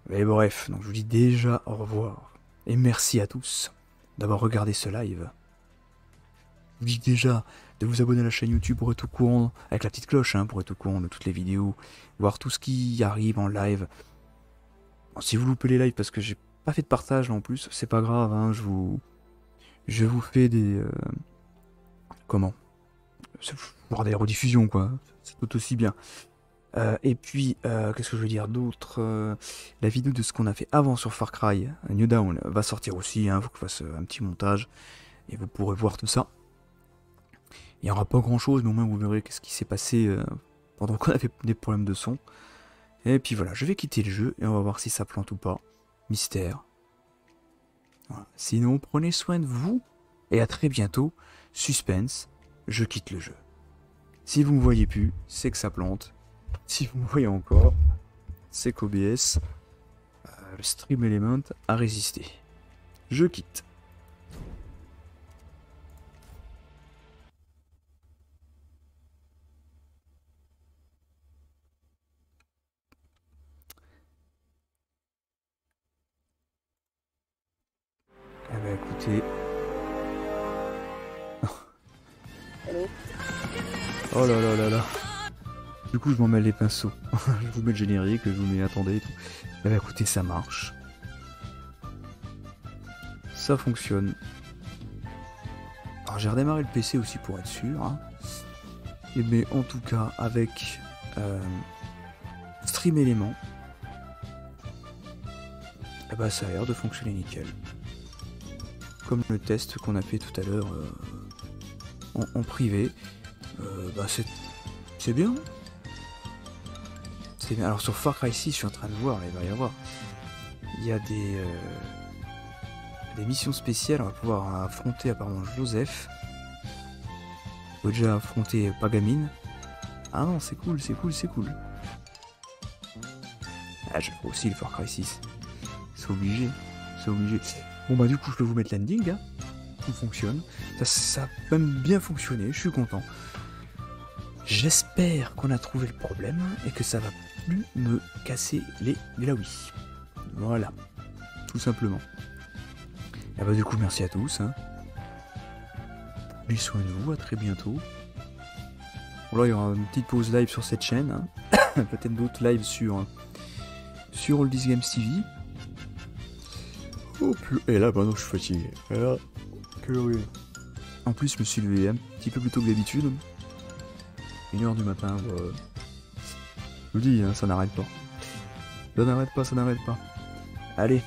Mais bref, donc je vous dis déjà au revoir. Et merci à tous d'avoir regardé ce live. Je vous dis déjà de vous abonner à la chaîne YouTube pour être au courant, avec la petite cloche, hein, pour être au courant de toutes les vidéos, voir tout ce qui arrive en live. Bon, si vous loupez les lives parce que j'ai pas fait de partage là en plus, c'est pas grave, hein, je vous fais des... Voir des rediffusions quoi, c'est tout aussi bien. Et puis, qu'est-ce que je veux dire d'autre, la vidéo de ce qu'on a fait avant sur Far Cry New Dawn va sortir aussi, hein, faut que je fasse un petit montage, et vous pourrez voir tout ça. Il n'y aura pas grand-chose, mais au moins vous verrez qu'est-ce qui s'est passé pendant qu'on avait des problèmes de son. Et puis voilà, je vais quitter le jeu, et on va voir si ça plante ou pas. Mystère. Voilà. Sinon, prenez soin de vous, et à très bientôt. Suspense, je quitte le jeu. Si vous ne me voyez plus, c'est que ça plante. Si vous me voyez encore, c'est qu'OBS, le Stream Element a résisté. Je quitte. Eh ben écoutez... Oh là là là là. Du coup, je m'en mêle les pinceaux. Je vous mets le générique, je vous mets attendez et tout. Eh bien, écoutez, ça marche. Ça fonctionne. Alors, j'ai redémarré le PC aussi pour être sûr. Hein. Et, mais en tout cas, avec Stream Elements, eh ben, ça a l'air de fonctionner nickel. Comme le test qu'on a fait tout à l'heure en privé. Bah, c'est bien. Alors sur Far Cry 6, je suis en train de voir, il va y avoir. Il y a des missions spéciales, on va pouvoir affronter apparemment Joseph. On peut déjà affronter Pagan Min. Ah non, c'est cool. Ah, je fais aussi le Far Cry 6. C'est obligé. Bon bah du coup, je peux vous mettre l'ending, hein. Tout fonctionne. Ça a même bien fonctionné, je suis content. J'espère qu'on a trouvé le problème et que ça va plus me casser les glaouis. Voilà, tout simplement. Et bah du coup, merci à tous. Hein. Prenez soin de vous, à très bientôt. Bon, là, il y aura une petite pause live sur cette chaîne. Hein. Peut-être d'autres lives sur Oldies Games TV. Oh putain, et là, bah non, je suis fatigué. Alors, que oui. En plus, je me suis levé un petit peu plus tôt que d'habitude. 1h du matin, je vous dis, hein, ça n'arrête pas. Ça n'arrête pas, ça n'arrête pas. Allez.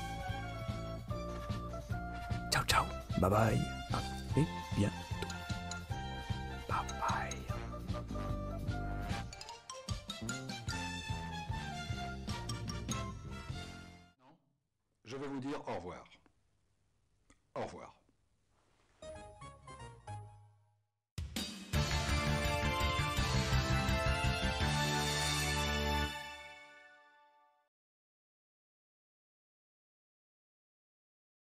Ciao, ciao. Bye bye. Et bien. Je vais vous dire au revoir. Au revoir.